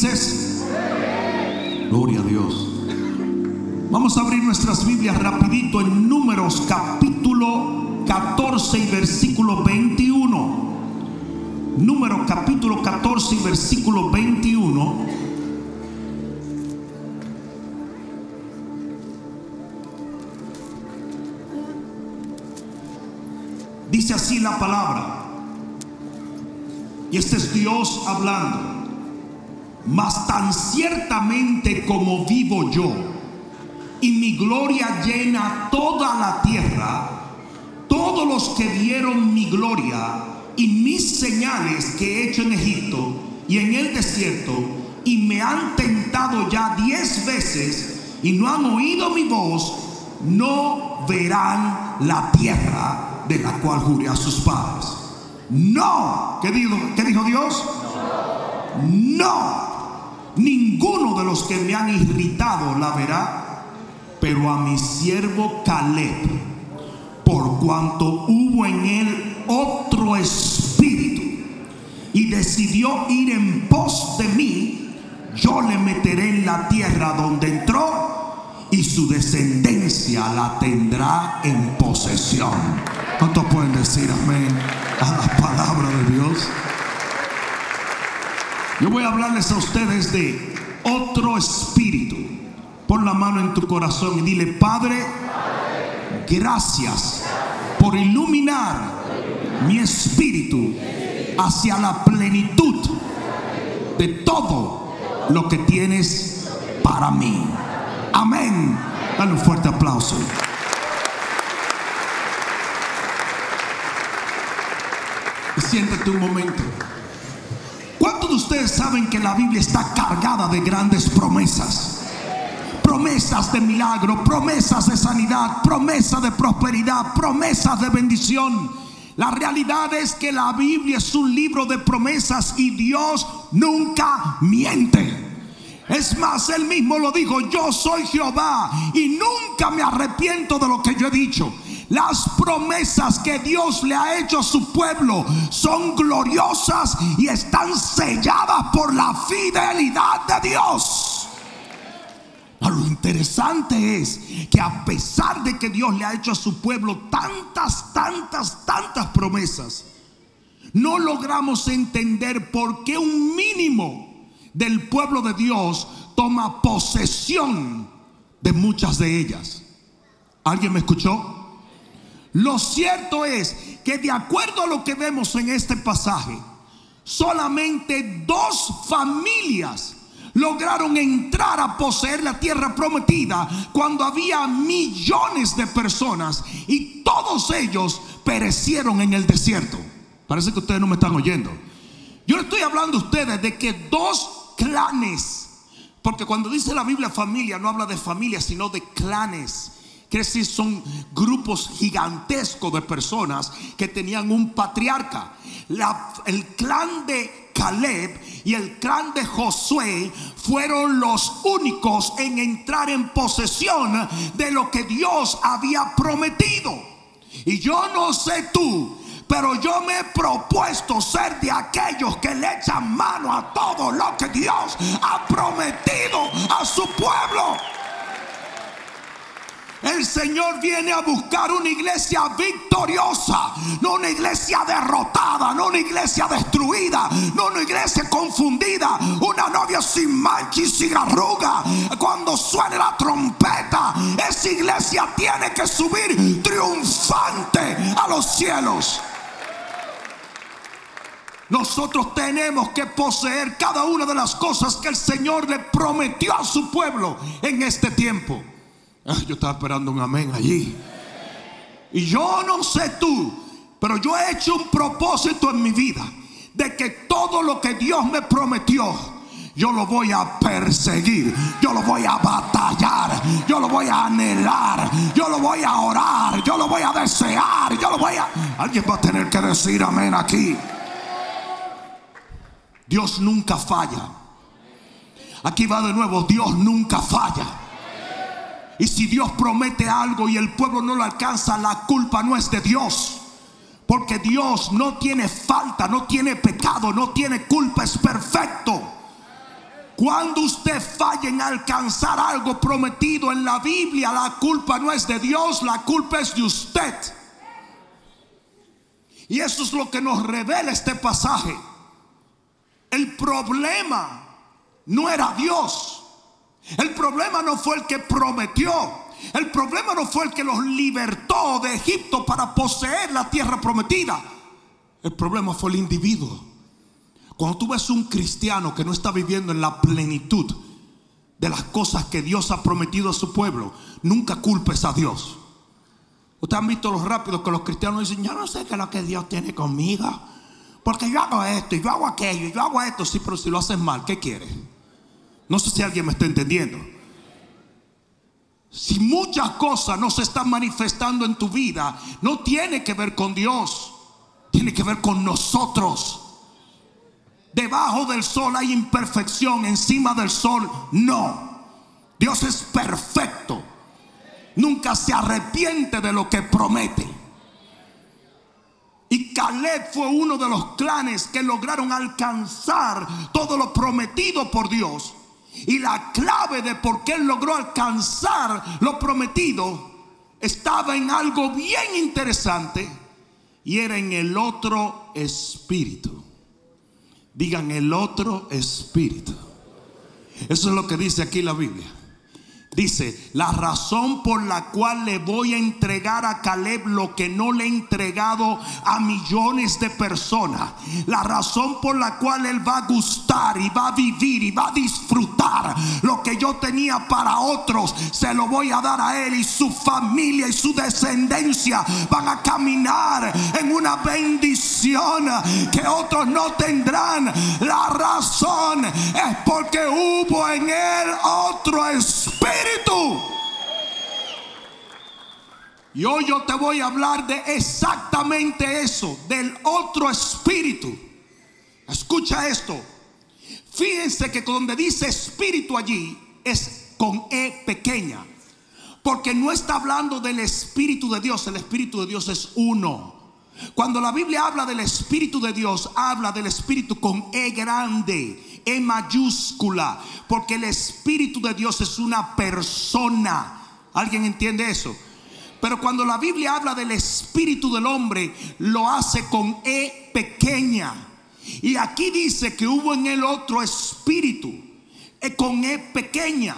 felices? Gloria a Dios. Vamos a abrir nuestras Biblias rapidito en Números capítulo 14 y versículo 21. Números capítulo 14 y versículo 21. Dice así la palabra, y este es Dios hablando: mas tan ciertamente como vivo yo, y mi gloria llena toda la tierra, todos los que vieron mi gloria y mis señales que he hecho en Egipto y en el desierto, y me han tentado ya 10 veces y no han oído mi voz, no verán la tierra de la cual juré a sus padres. No, ¿qué dijo Dios? No, ninguno de los que me han irritado la verá, pero a mi siervo Caleb, por cuanto hubo en él otro espíritu y decidió ir en pos de mí, yo le meteré en la tierra donde entró, y su descendencia la tendrá en posesión. ¿Cuántos pueden decir amén a la palabra de Dios? Yo voy a hablarles a ustedes de otro espíritu. Pon la mano en tu corazón y dile: Padre, gracias por iluminar mi espíritu hacia la plenitud de todo lo que tienes para mí. Amén. Dale un fuerte aplauso. Siéntate un momento. ¿Cuántos de ustedes saben que la Biblia está cargada de grandes promesas? Promesas de milagro, promesas de sanidad, promesas de prosperidad, promesas de bendición. La realidad es que la Biblia es un libro de promesas y Dios nunca miente. Es más, él mismo lo dijo: yo soy Jehová y nunca me arrepiento de lo que yo he dicho. Las promesas que Dios le ha hecho a su pueblo son gloriosas y están selladas por la fidelidad de Dios. Lo interesante es que a pesar de que Dios le ha hecho a su pueblo tantas promesas, no logramos entender por qué un mínimo del pueblo de Dios toma posesión de muchas de ellas. ¿Alguien me escuchó? Lo cierto es que, de acuerdo a lo que vemos en este pasaje, solamente 2 familias lograron entrar a poseer la tierra prometida, cuando había millones de personas, y todos ellos perecieron en el desierto. Parece que ustedes no me están oyendo. Yo le estoy hablando a ustedes de que 2 clanes, porque cuando dice la Biblia familia, no habla de familia sino de clanes, que es decir, son grupos gigantescos de personas que tenían un patriarca. El clan de Caleb y el clan de Josué fueron los únicos en entrar en posesión de lo que Dios había prometido. Y yo no sé tú, pero yo me he propuesto ser de aquellos que le echan mano a todo lo que Dios ha prometido a su pueblo. El Señor viene a buscar una iglesia victoriosa, no una iglesia derrotada, no una iglesia destruida, no una iglesia confundida, una novia sin mancha y sin arruga. Cuando suene la trompeta, esa iglesia tiene que subir triunfante a los cielos. Nosotros tenemos que poseer cada una de las cosas que el Señor le prometió a su pueblo en este tiempo. Yo estaba esperando un amén allí. Y yo no sé tú, pero yo he hecho un propósito en mi vida de que todo lo que Dios me prometió, yo lo voy a perseguir, yo lo voy a batallar, yo lo voy a anhelar, yo lo voy a orar, yo lo voy a desear, yo lo voy a... Alguien va a tener que decir amén aquí. Dios nunca falla. Aquí va de nuevo: Dios nunca falla. Y si Dios promete algo y el pueblo no lo alcanza, la culpa no es de Dios, porque Dios no tiene falta, no tiene pecado, no tiene culpa, es perfecto. Cuando usted falle en alcanzar algo prometido en la Biblia, la culpa no es de Dios, la culpa es de usted. Y eso es lo que nos revela este pasaje. El problema no era Dios. El problema no fue el que prometió. El problema no fue el que los libertó de Egipto para poseer la tierra prometida. El problema fue el individuo. Cuando tú ves un cristiano que no está viviendo en la plenitud de las cosas que Dios ha prometido a su pueblo, nunca culpes a Dios. Ustedes han visto los rápidos que los cristianos dicen: yo no sé qué es lo que Dios tiene conmigo, porque yo hago esto y yo hago aquello y yo hago esto. Sí, pero si lo haces mal, ¿qué quieres? No sé si alguien me está entendiendo. Si muchas cosas no se están manifestando en tu vida, no tiene que ver con Dios, tiene que ver con nosotros. Debajo del sol hay imperfección, encima del sol no. Dios es perfecto. Nunca se arrepiente de lo que promete. Y Caleb fue uno de los clanes que lograron alcanzar todo lo prometido por Dios. Y la clave de por qué él logró alcanzar lo prometido estaba en algo bien interesante, y era en el otro espíritu. Digan: el otro espíritu. Eso es lo que dice aquí la Biblia. Dice: la razón por la cual le voy a entregar a Caleb lo que no le he entregado a millones de personas, la razón por la cual él va a gustar y va a vivir y va a disfrutar lo que yo tenía para otros, se lo voy a dar a él, y su familia y su descendencia van a caminar en una bendición que otros no tendrán. La razón es porque hubo en él otro espíritu. Y hoy yo te voy a hablar de exactamente eso, del otro espíritu. Escucha esto. Fíjense que donde dice espíritu allí es con E pequeña, porque no está hablando del espíritu de Dios. El espíritu de Dios es uno. Cuando la Biblia habla del espíritu de Dios, habla del espíritu con E grande, E mayúscula, porque el espíritu de Dios es una persona. ¿Alguien entiende eso? Pero cuando la Biblia habla del espíritu del hombre, lo hace con E pequeña. Y aquí dice que hubo en el otro espíritu, con E pequeña,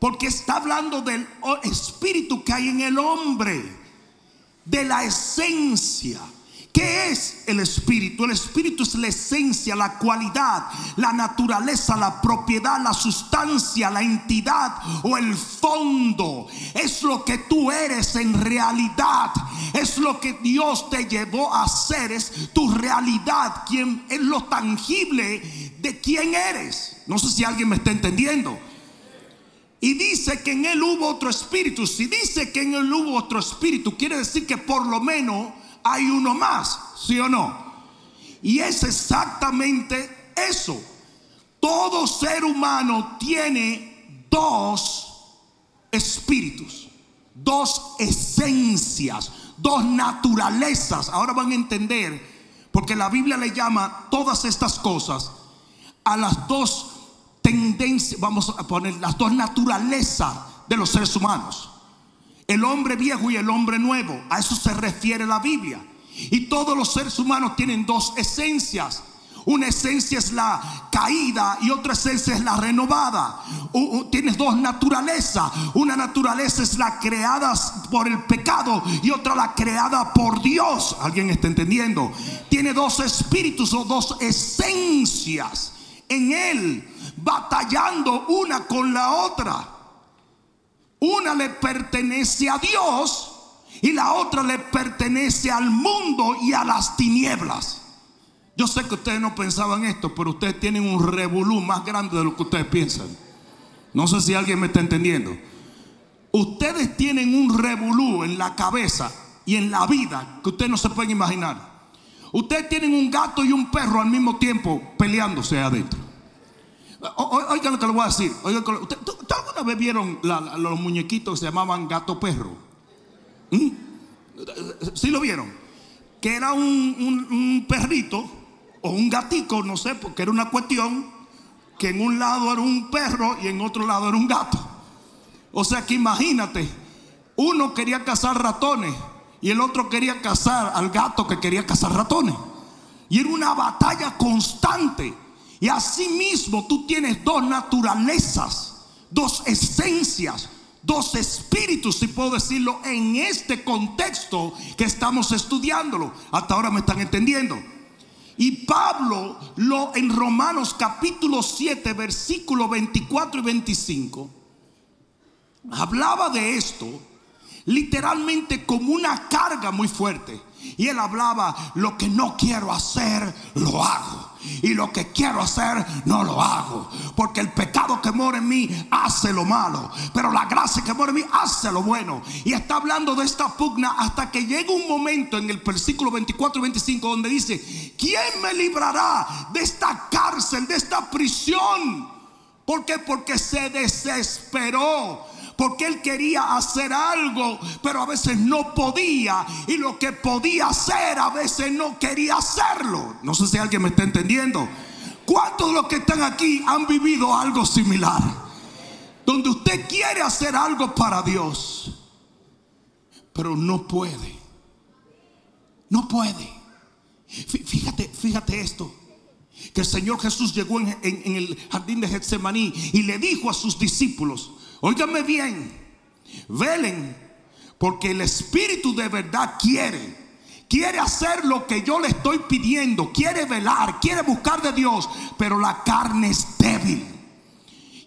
porque está hablando del espíritu que hay en el hombre, de la esencia. ¿Qué es el espíritu? El espíritu es la esencia, la cualidad, la naturaleza, la propiedad, la sustancia, la entidad o el fondo. Es lo que tú eres en realidad. Es lo que Dios te llevó a ser. Es tu realidad, quien es lo tangible de quién eres. No sé si alguien me está entendiendo. Y dice que en él hubo otro espíritu. Si dice que en él hubo otro espíritu, quiere decir que por lo menos hay uno más, ¿sí o no? Y es exactamente eso. Todo ser humano tiene dos espíritus, dos esencias, dos naturalezas. Ahora van a entender, porque la Biblia le llama todas estas cosas a las dos tendencias, vamos a poner las dos naturalezas de los seres humanos, el hombre viejo y el hombre nuevo. A eso se refiere la Biblia. Y todos los seres humanos tienen dos esencias. Una esencia es la caída y otra esencia es la renovada. Tienes dos naturalezas. Una naturaleza es la creada por el pecado y otra la creada por Dios. ¿Alguien está entendiendo? Tiene dos espíritus o dos esencias en él, batallando una con la otra. Una le pertenece a Dios y la otra le pertenece al mundo y a las tinieblas. Yo sé que ustedes no pensaban esto, pero ustedes tienen un revolú más grande de lo que ustedes piensan. No sé si alguien me está entendiendo. Ustedes tienen un revolú en la cabeza y en la vida que ustedes no se pueden imaginar. Ustedes tienen un gato y un perro al mismo tiempo peleándose adentro. Oigan lo que les voy a decir. ¿Ustedes alguna vez vieron los muñequitos que se llamaban gato perro? ¿Sí lo vieron? Que era un perrito o un gatico, no sé, porque era una cuestión que en un lado era un perro y en otro lado era un gato. O sea que imagínate, uno quería cazar ratones y el otro quería cazar al gato que quería cazar ratones. Y era una batalla constante. Y así mismo tú tienes dos naturalezas, dos esencias, dos espíritus, si puedo decirlo, en este contexto que estamos estudiándolo. Hasta ahora me están entendiendo. Y Pablo en Romanos capítulo 7 versículos 24 y 25 hablaba de esto literalmente como una carga muy fuerte. Y él hablaba: lo que no quiero hacer lo hago, y lo que quiero hacer no lo hago, porque el pecado que mora en mí hace lo malo, pero la gracia que mora en mí hace lo bueno. Y está hablando de esta pugna hasta que llega un momento en el versículo 24 y 25 donde dice: ¿quién me librará de esta cárcel, de esta prisión? ¿Por qué? Porque se desesperó, porque él quería hacer algo, pero a veces no podía, y lo que podía hacer a veces no quería hacerlo. No sé si alguien me está entendiendo. ¿Cuántos de los que están aquí han vivido algo similar? Donde usted quiere hacer algo para Dios, pero no puede. No puede. Fíjate esto. Que el Señor Jesús llegó en el jardín de Getsemaní y le dijo a sus discípulos: óigame bien, velen, porque el espíritu de verdad quiere hacer lo que yo le estoy pidiendo, quiere velar, quiere buscar de Dios, pero la carne es débil.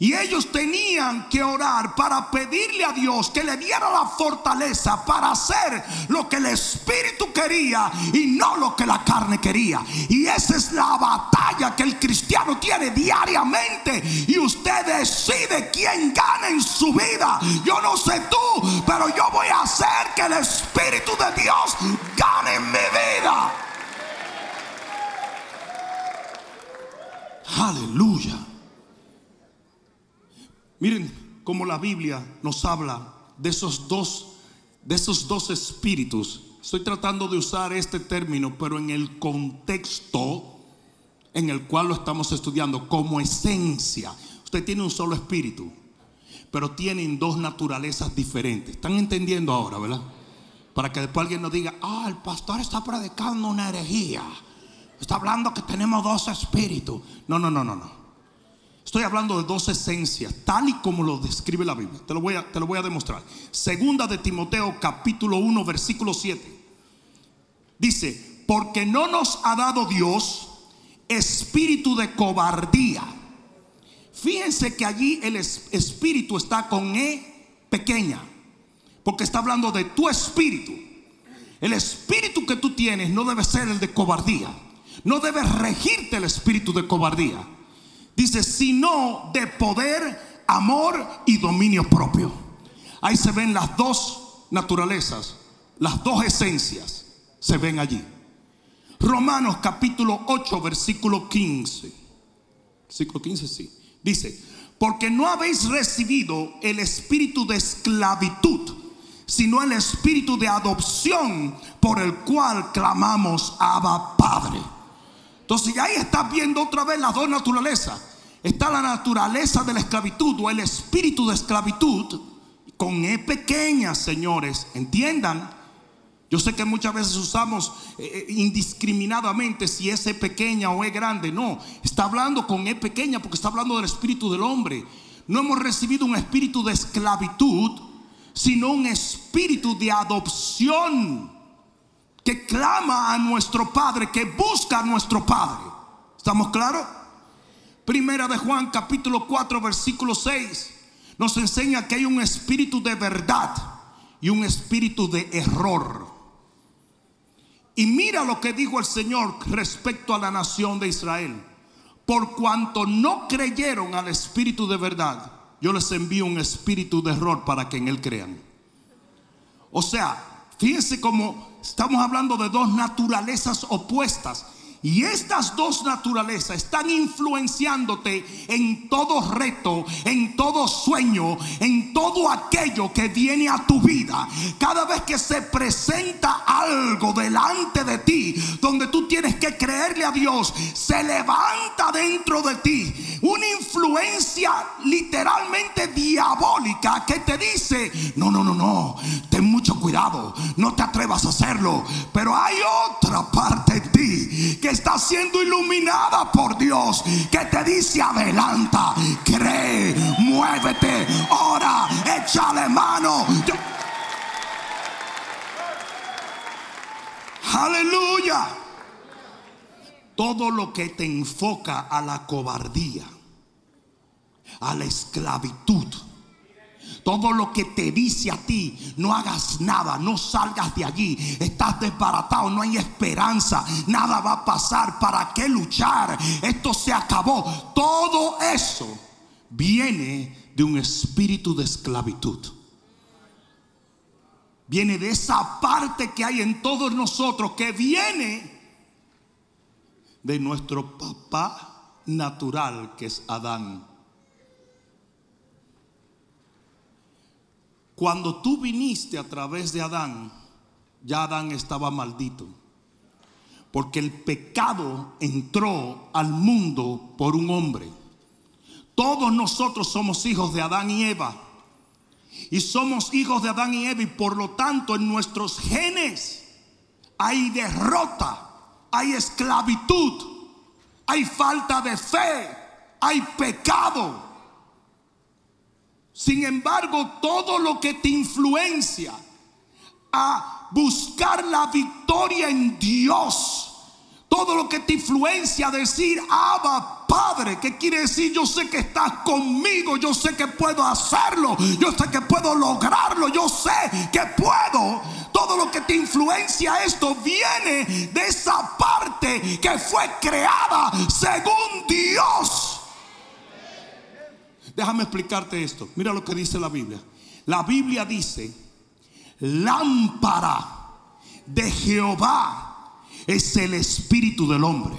Y ellos tenían que orar para pedirle a Dios que le diera la fortaleza para hacer lo que el espíritu quería y no lo que la carne quería. Y esa es la batalla que el cristiano tiene diariamente. Y usted decide quién gana en su vida. Yo no sé tú, pero yo voy a hacer que el espíritu de Dios gane en mi vida. Aleluya. Miren cómo la Biblia nos habla de esos dos espíritus. Estoy tratando de usar este término, pero en el contexto en el cual lo estamos estudiando, como esencia. Usted tiene un solo espíritu, pero tienen dos naturalezas diferentes. ¿Están entendiendo ahora, verdad? Para que después alguien nos diga: ah, el pastor está predicando una herejía, está hablando que tenemos dos espíritus. No. Estoy hablando de dos esencias, tal y como lo describe la Biblia. Te lo voy a demostrar. Segunda de Timoteo capítulo 1 versículo 7 dice: porque no nos ha dado Dios espíritu de cobardía. Fíjense que allí el espíritu está con E pequeña, porque está hablando de tu espíritu. El espíritu que tú tienes no debe ser el de cobardía. No debe regirte el espíritu de cobardía. Dice: sino de poder, amor y dominio propio. Ahí se ven las dos naturalezas, las dos esencias se ven allí. Romanos capítulo 8 versículo 15. Versículo 15, sí. Dice: porque no habéis recibido el espíritu de esclavitud, sino el espíritu de adopción, por el cual clamamos: Abba, Padre. Entonces ahí estás viendo otra vez las dos naturalezas. Está la naturaleza de la esclavitud o el espíritu de esclavitud con E pequeña, señores. Entiendan. Yo sé que muchas veces usamos indiscriminadamente si es E pequeña o E grande. No, está hablando con E pequeña porque está hablando del espíritu del hombre. No hemos recibido un espíritu de esclavitud, sino un espíritu de adopción, que clama a nuestro Padre, que busca a nuestro Padre. ¿Estamos claros? Primera de Juan capítulo 4 versículo 6 nos enseña que hay un espíritu de verdad y un espíritu de error. Y mira lo que dijo el Señor respecto a la nación de Israel: por cuanto no creyeron al espíritu de verdad, yo les envío un espíritu de error para que en él crean. O sea, fíjense cómo estamos hablando de dos naturalezas opuestas. Y estas dos naturalezas están influenciándote en todo reto, en todo sueño, en todo aquello que viene a tu vida. Cada vez que se presenta algo delante de ti, donde tú tienes que creerle a Dios, se levanta dentro de ti una influencia literalmente diabólica que te dice: no, no, no, no, ten mucho cuidado, no te atrevas a hacerlo. Pero hay otra parte en ti que está siendo iluminada por Dios, que te dice: adelanta, cree, muévete, ora, échale mano. Aleluya. Todo lo que te enfoca a la cobardía, a la esclavitud, todo lo que te dice a ti: no hagas nada, no salgas de allí, estás desbaratado, no hay esperanza, nada va a pasar, ¿para qué luchar? Esto se acabó. Todo eso viene de un espíritu de esclavitud. Viene de esa parte que hay en todos nosotros, que viene de nuestro papá natural, que es Adán. Cuando tú viniste a través de Adán, ya Adán estaba maldito, porque el pecado entró al mundo por un hombre. Todos nosotros somos hijos de Adán y Eva, y somos hijos de Adán y Eva, y por lo tanto en nuestros genes hay derrota, hay esclavitud, hay falta de fe, hay pecado. Sin embargo, todo lo que te influencia a buscar la victoria en Dios, todo lo que te influencia a decir: Abba Padre, que quiere decir: yo sé que estás conmigo, yo sé que puedo hacerlo, yo sé que puedo lograrlo, yo sé que puedo. Todo lo que te influencia a esto viene de esa parte que fue creada según Dios. Déjame explicarte esto. Mira lo que dice la Biblia. La Biblia dice: lámpara de Jehová es el espíritu del hombre.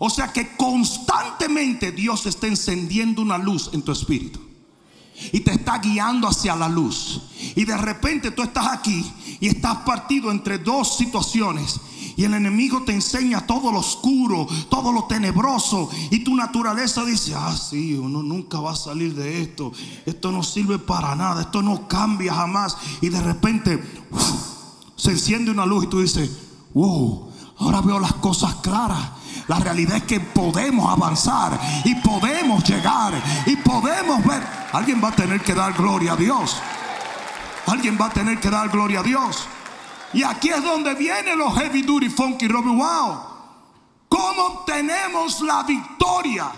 O sea que constantemente Dios está encendiendo una luz en tu espíritu y te está guiando hacia la luz. Y de repente tú estás aquí y estás partido entre dos situaciones, y el enemigo te enseña todo lo oscuro, todo lo tenebroso, y tu naturaleza dice: ah, sí, uno nunca va a salir de esto, esto no sirve para nada, esto no cambia jamás. Y de repente se enciende una luz y tú dices: wow, ahora veo las cosas claras. La realidad es que podemos avanzar y podemos llegar y podemos ver. Alguien va a tener que dar gloria a Dios. Alguien va a tener que dar gloria a Dios. Y aquí es donde vienen los heavy duty, funky, Robbie. Wow. ¿Cómo obtenemos la victoria?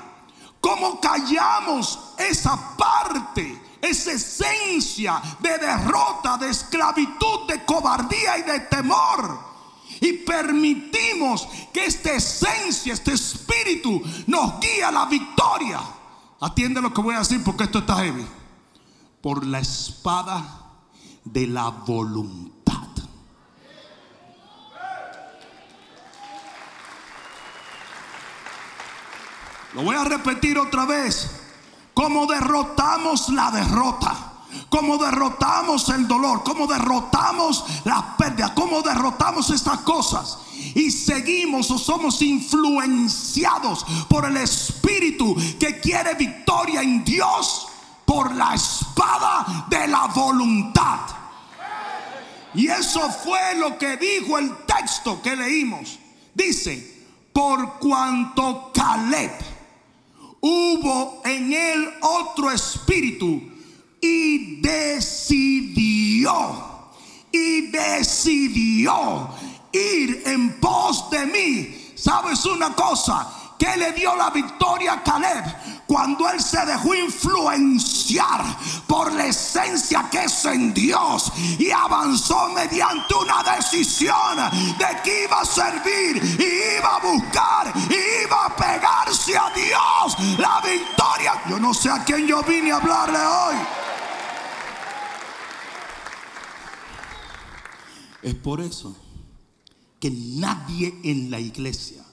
¿Cómo callamos esa parte, esa esencia de derrota, de esclavitud, de cobardía y de temor? Y permitimos que esta esencia, este espíritu, nos guíe a la victoria. Atiende lo que voy a decir, porque esto está heavy. Por la espada de la voluntad. Lo voy a repetir otra vez. ¿Cómo derrotamos la derrota? ¿Cómo derrotamos el dolor? ¿Cómo derrotamos las pérdidas? ¿Cómo derrotamos estas cosas? Y seguimos o somos influenciados por el espíritu que quiere victoria en Dios, por la espada de la voluntad. Y eso fue lo que dijo el texto que leímos. Dice: por cuanto Caleb hubo en él otro espíritu, y decidió ir en pos de mí. ¿Sabes una cosa? ¿Qué le dio la victoria a Caleb? Cuando él se dejó influenciar por la esencia que es en Dios y avanzó mediante una decisión de que iba a servir y iba a buscar y iba a pegarse a Dios. La victoria. Yo no sé a quién yo vine a hablarle hoy. Es por eso que nadie en la iglesia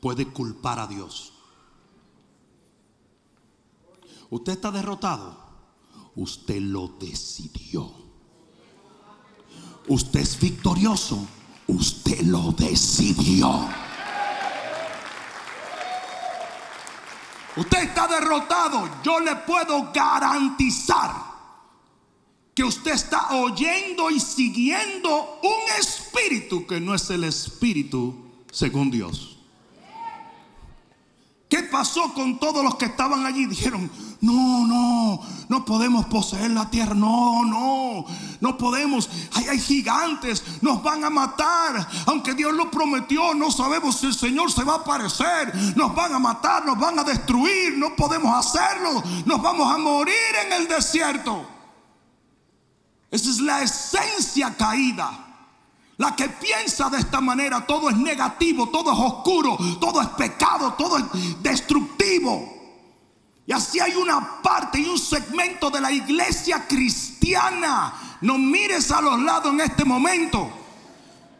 puede culpar a Dios. Usted está derrotado. Usted lo decidió. Usted es victorioso. Usted lo decidió. Usted está derrotado. Yo le puedo garantizar que usted está oyendo y siguiendo un espíritu que no es el espíritu según Dios. ¿Qué pasó con todos los que estaban allí? Dijeron, no podemos poseer la tierra. No podemos. Hay gigantes, nos van a matar. Aunque Dios lo prometió, no sabemos si el Señor se va a aparecer. Nos van a matar, nos van a destruir. No podemos hacerlo. Nos vamos a morir en el desierto. Esa es la esencia caída. La que piensa de esta manera, todo es negativo, todo es oscuro, todo es pecado, todo es destructivo. Y así hay una parte y un segmento de la iglesia cristiana. No mires a los lados en este momento.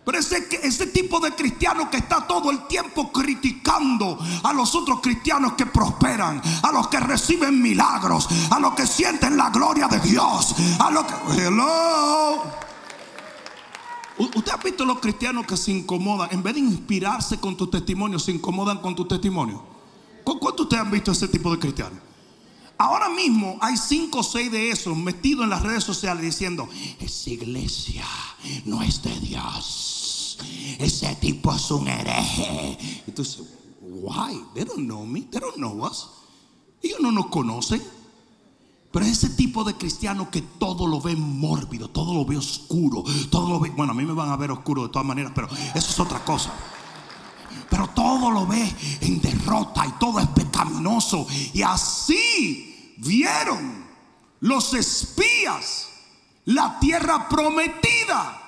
Pero ese tipo de cristiano que está todo el tiempo criticando a los otros cristianos que prosperan, a los que reciben milagros, a los que sienten la gloria de Dios, a los que... Hello. ¿Usted ha visto los cristianos que se incomodan? En vez de inspirarse con tu testimonio, se incomodan con tu testimonio. ¿Cuántos de ustedes han visto ese tipo de cristianos? Ahora mismo hay 5 o 6 de esos metidos en las redes sociales diciendo, esa iglesia no es de Dios. Ese tipo es un hereje. Entonces, why? They don't know me. They don't know us. Ellos no nos conocen. Pero es ese tipo de cristiano que todo lo ve mórbido, todo lo ve oscuro, todo lo ve, bueno, a mí me van a ver oscuro de todas maneras, pero eso es otra cosa. Pero todo lo ve en derrota y todo es pecaminoso. Y así vieron los espías la tierra prometida.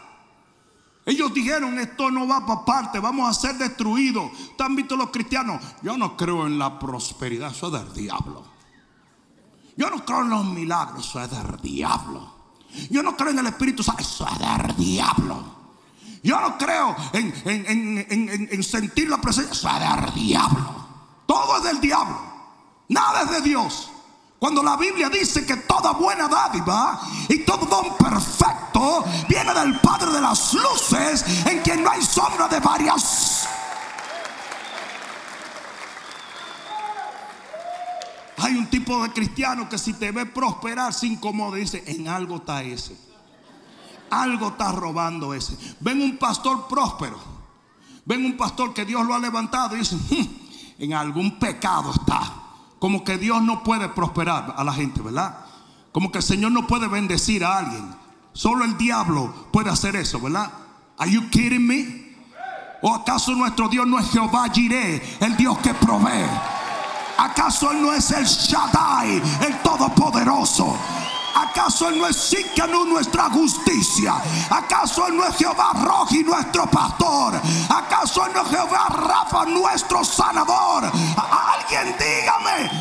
Ellos dijeron, esto no va para parte, vamos a ser destruidos. ¿Ustedes han visto los cristianos? Yo no creo en la prosperidad, eso es del diablo. Yo no creo en los milagros, eso es del diablo. Yo no creo en el Espíritu Santo, eso es del diablo. Yo no creo en sentir la presencia, eso es del diablo. Todo es del diablo, nada es de Dios. Cuando la Biblia dice que toda buena dádiva y todo don perfecto viene del Padre de las luces, en quien no hay sombra de variación. Hay un tipo de cristiano que si te ve prosperar se incomoda. Dice, en algo está ese. Algo está robando ese. Ven un pastor próspero. Ven un pastor que Dios lo ha levantado y dice, en algún pecado está. Como que Dios no puede prosperar a la gente, ¿verdad? Como que el Señor no puede bendecir a alguien. Solo el diablo puede hacer eso, ¿verdad? Are you kidding me? ¿O acaso nuestro Dios no es Jehová Jireh, el Dios que provee? ¿Acaso Él no es el Shaddai, el Todopoderoso? ¿Acaso Él no es Sikkenu, nuestra justicia? ¿Acaso Él no es Jehová Roji, nuestro pastor? ¿Acaso Él no es Jehová Rafa, nuestro sanador? Alguien dígame.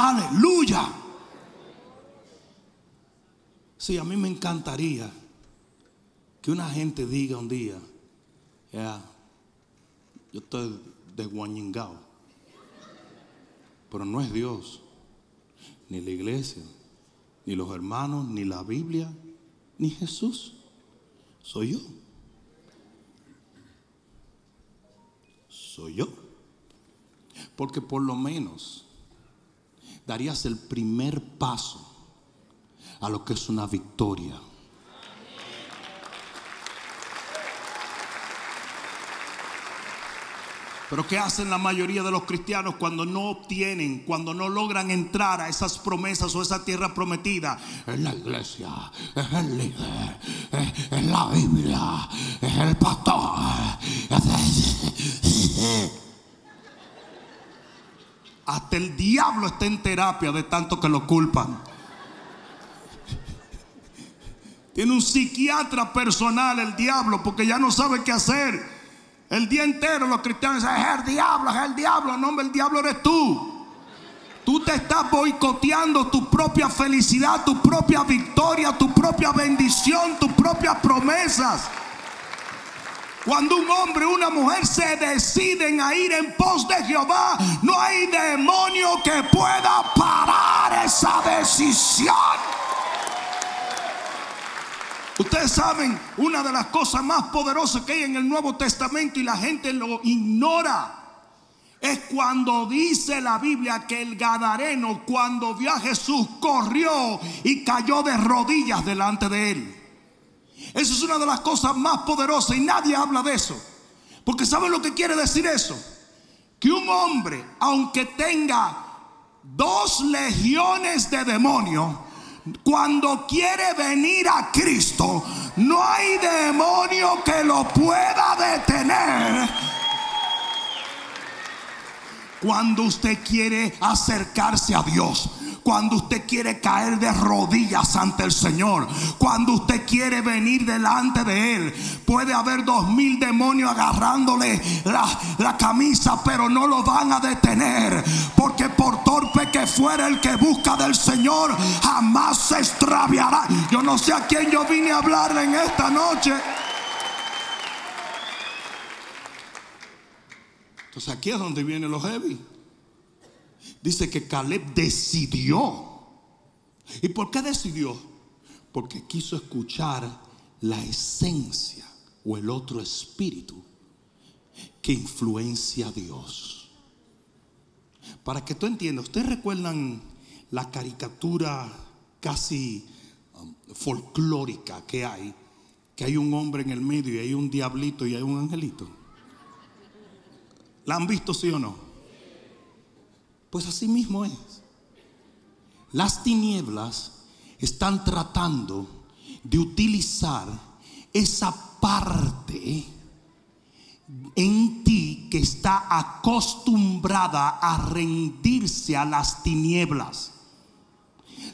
Aleluya. Sí, a mí me encantaría que una gente diga un día, yeah, yo estoy desguañingao, pero no es Dios, ni la iglesia, ni los hermanos, ni la Biblia, ni Jesús. Soy yo. Soy yo. Porque por lo menos darías el primer paso a lo que es una victoria. Pero ¿qué hacen la mayoría de los cristianos cuando no obtienen, cuando no logran entrar a esas promesas o esa tierra prometida? Es la iglesia, es el líder, es la Biblia, es el pastor. Hasta el diablo está en terapia de tanto que lo culpan. Tiene un psiquiatra personal el diablo porque ya no sabe qué hacer. El día entero los cristianos dicen, es el diablo, es el diablo. No, hombre, el diablo eres tú. Tú te estás boicoteando tu propia felicidad, tu propia victoria, tu propia bendición, tus propias promesas. Cuando un hombre o una mujer se deciden a ir en pos de Jehová, no hay demonio que pueda parar esa decisión. Ustedes saben, una de las cosas más poderosas que hay en el Nuevo Testamento y la gente lo ignora, es cuando dice la Biblia que el gadareno, cuando vio a Jesús, corrió y cayó de rodillas delante de él. Eso es una de las cosas más poderosas y nadie habla de eso. Porque ¿saben lo que quiere decir eso? Que un hombre, aunque tenga 2 legiones de demonios, cuando quiere venir a Cristo, no hay demonio que lo pueda detener. Cuando usted quiere acercarse a Dios, cuando usted quiere caer de rodillas ante el Señor, cuando usted quiere venir delante de Él, puede haber 2000 demonios agarrándole la camisa, pero no lo van a detener, porque por torpe que fuera, el que busca del Señor jamás se extraviará. Yo no sé a quién yo vine a hablarle en esta noche. Entonces aquí es donde vienen los heavy. Dice que Caleb decidió. ¿Y por qué decidió? Porque quiso escuchar la esencia o el otro espíritu que influencia a Dios. Para que tú entiendas, ¿ustedes recuerdan la caricatura casi folclórica que hay? Que hay un hombre en el medio y hay un diablito y hay un angelito. ¿La han visto, sí o no? Pues así mismo es. Las tinieblas están tratando de utilizar esa parte en ti que está acostumbrada a rendirse a las tinieblas.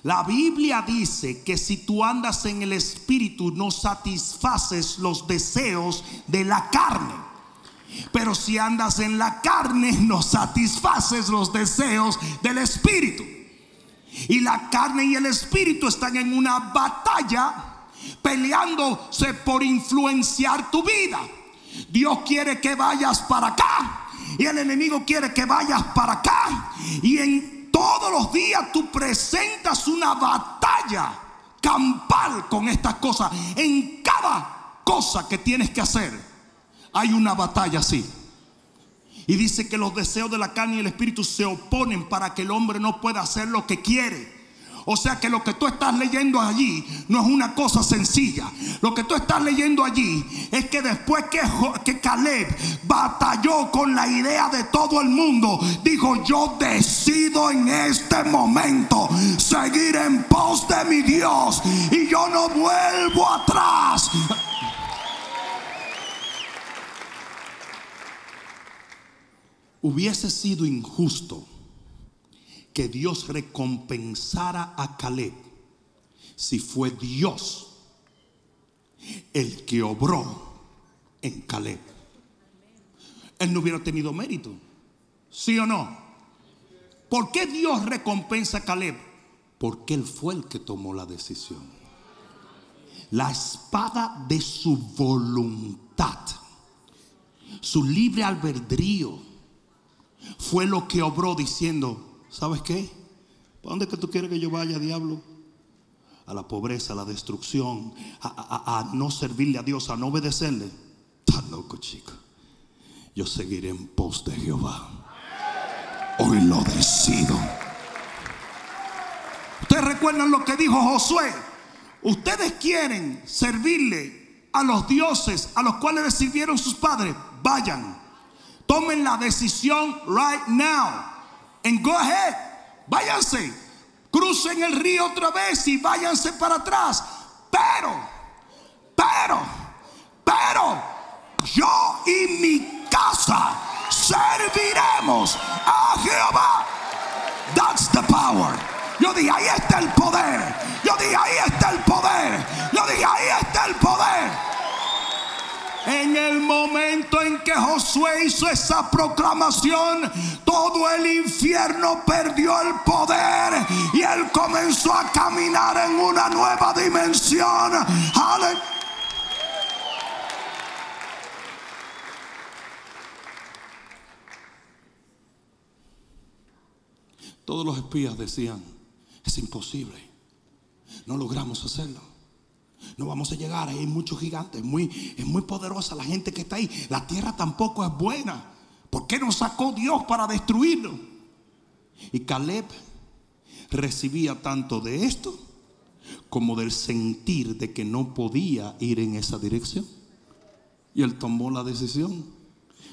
La Biblia dice que si tú andas en el espíritu no satisfaces los deseos de la carne, pero si andas en la carne no satisfaces los deseos del espíritu. Y la carne y el espíritu están en una batalla, peleándose por influenciar tu vida. Dios quiere que vayas para acá y el enemigo quiere que vayas para acá. Y en todos los días tú presentas una batalla campal con estas cosas. En cada cosa que tienes que hacer hay una batalla así. Y dice que los deseos de la carne y el espíritu se oponen para que el hombre no pueda hacer lo que quiere. O sea que lo que tú estás leyendo allí no es una cosa sencilla. Lo que tú estás leyendo allí es que después que Caleb batalló con la idea de todo el mundo, dijo: yo decido en este momento seguir en pos de mi Dios y yo no vuelvo atrás. Hubiese sido injusto que Dios recompensara a Caleb si fue Dios el que obró en Caleb. Él no hubiera tenido mérito, ¿sí o no? ¿Por qué Dios recompensa a Caleb? Porque él fue el que tomó la decisión. La espada de su voluntad, su libre albedrío, fue lo que obró diciendo: ¿sabes qué? ¿Para dónde es que tú quieres que yo vaya, diablo? A la pobreza, a la destrucción, a no servirle a Dios, a no obedecerle. Estás loco, chico. Yo seguiré en pos de Jehová. Hoy lo decido. Ustedes recuerdan lo que dijo Josué: ustedes quieren servirle a los dioses a los cuales les sirvieron sus padres. Vayan, tomen la decisión right now and go ahead. Váyanse, crucen el río otra vez y váyanse para atrás. Pero yo y mi casa serviremos a Jehová. That's the power. Yo dije: ahí está el poder. Yo dije: ahí está el poder. Yo dije: ahí está el poder. En el momento en que Josué hizo esa proclamación, todo el infierno perdió el poder y él comenzó a caminar en una nueva dimensión. Todos los espías decían, es imposible, no logramos hacerlo, no vamos a llegar, hay muchos gigantes, es muy poderosa la gente que está ahí, la tierra tampoco es buena, ¿por qué nos sacó Dios para destruirnos? Y Caleb recibía tanto de esto como del sentir de que no podía ir en esa dirección. Y él tomó la decisión,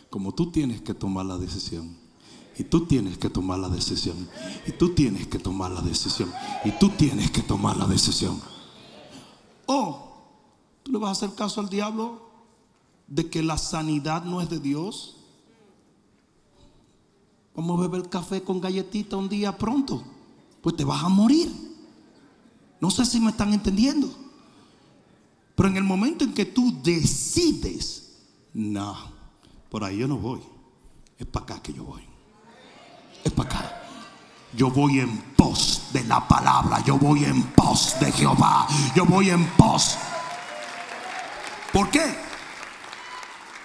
como tú tienes que tomar la decisión. Y tú tienes que tomar la decisión. Y tú tienes que tomar la decisión. Y tú tienes que tomar la decisión. O tú le vas a hacer caso al diablo de que la sanidad no es de Dios. Vamos a beber café con galletita un día pronto. Pues te vas a morir. No sé si me están entendiendo. Pero en el momento en que tú decides, no, por ahí yo no voy, es para acá que yo voy. Es para acá. Yo voy en pos de la palabra. Yo voy en pos de Jehová. Yo voy en pos. ¿Por qué?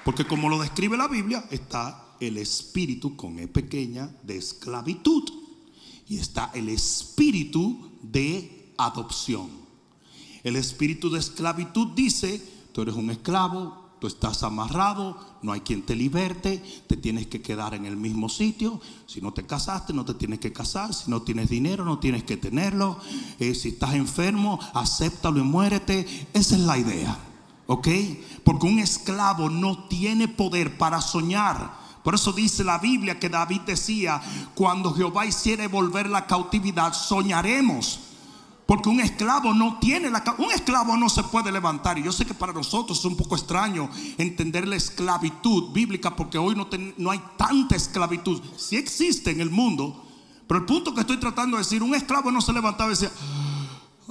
Porque como lo describe la Biblia, está el espíritu con E pequeña de esclavitud. Y está el espíritu de adopción. El espíritu de esclavitud dice, tú eres un esclavo. Tú estás amarrado, no hay quien te liberte, te tienes que quedar en el mismo sitio. Si no te casaste, no te tienes que casar. Si no tienes dinero, no tienes que tenerlo. Si estás enfermo, acéptalo y muérete. Esa es la idea, ¿ok? Porque un esclavo no tiene poder para soñar. Por eso dice la Biblia que David decía, cuando Jehová hiciere volver la cautividad, soñaremos. Porque un esclavo no tiene la... Un esclavo no se puede levantar. Y yo sé que para nosotros es un poco extraño entender la esclavitud bíblica, porque hoy no hay tanta esclavitud. Sí existe en el mundo. Pero el punto que estoy tratando de decir, un esclavo no se levantaba y decía,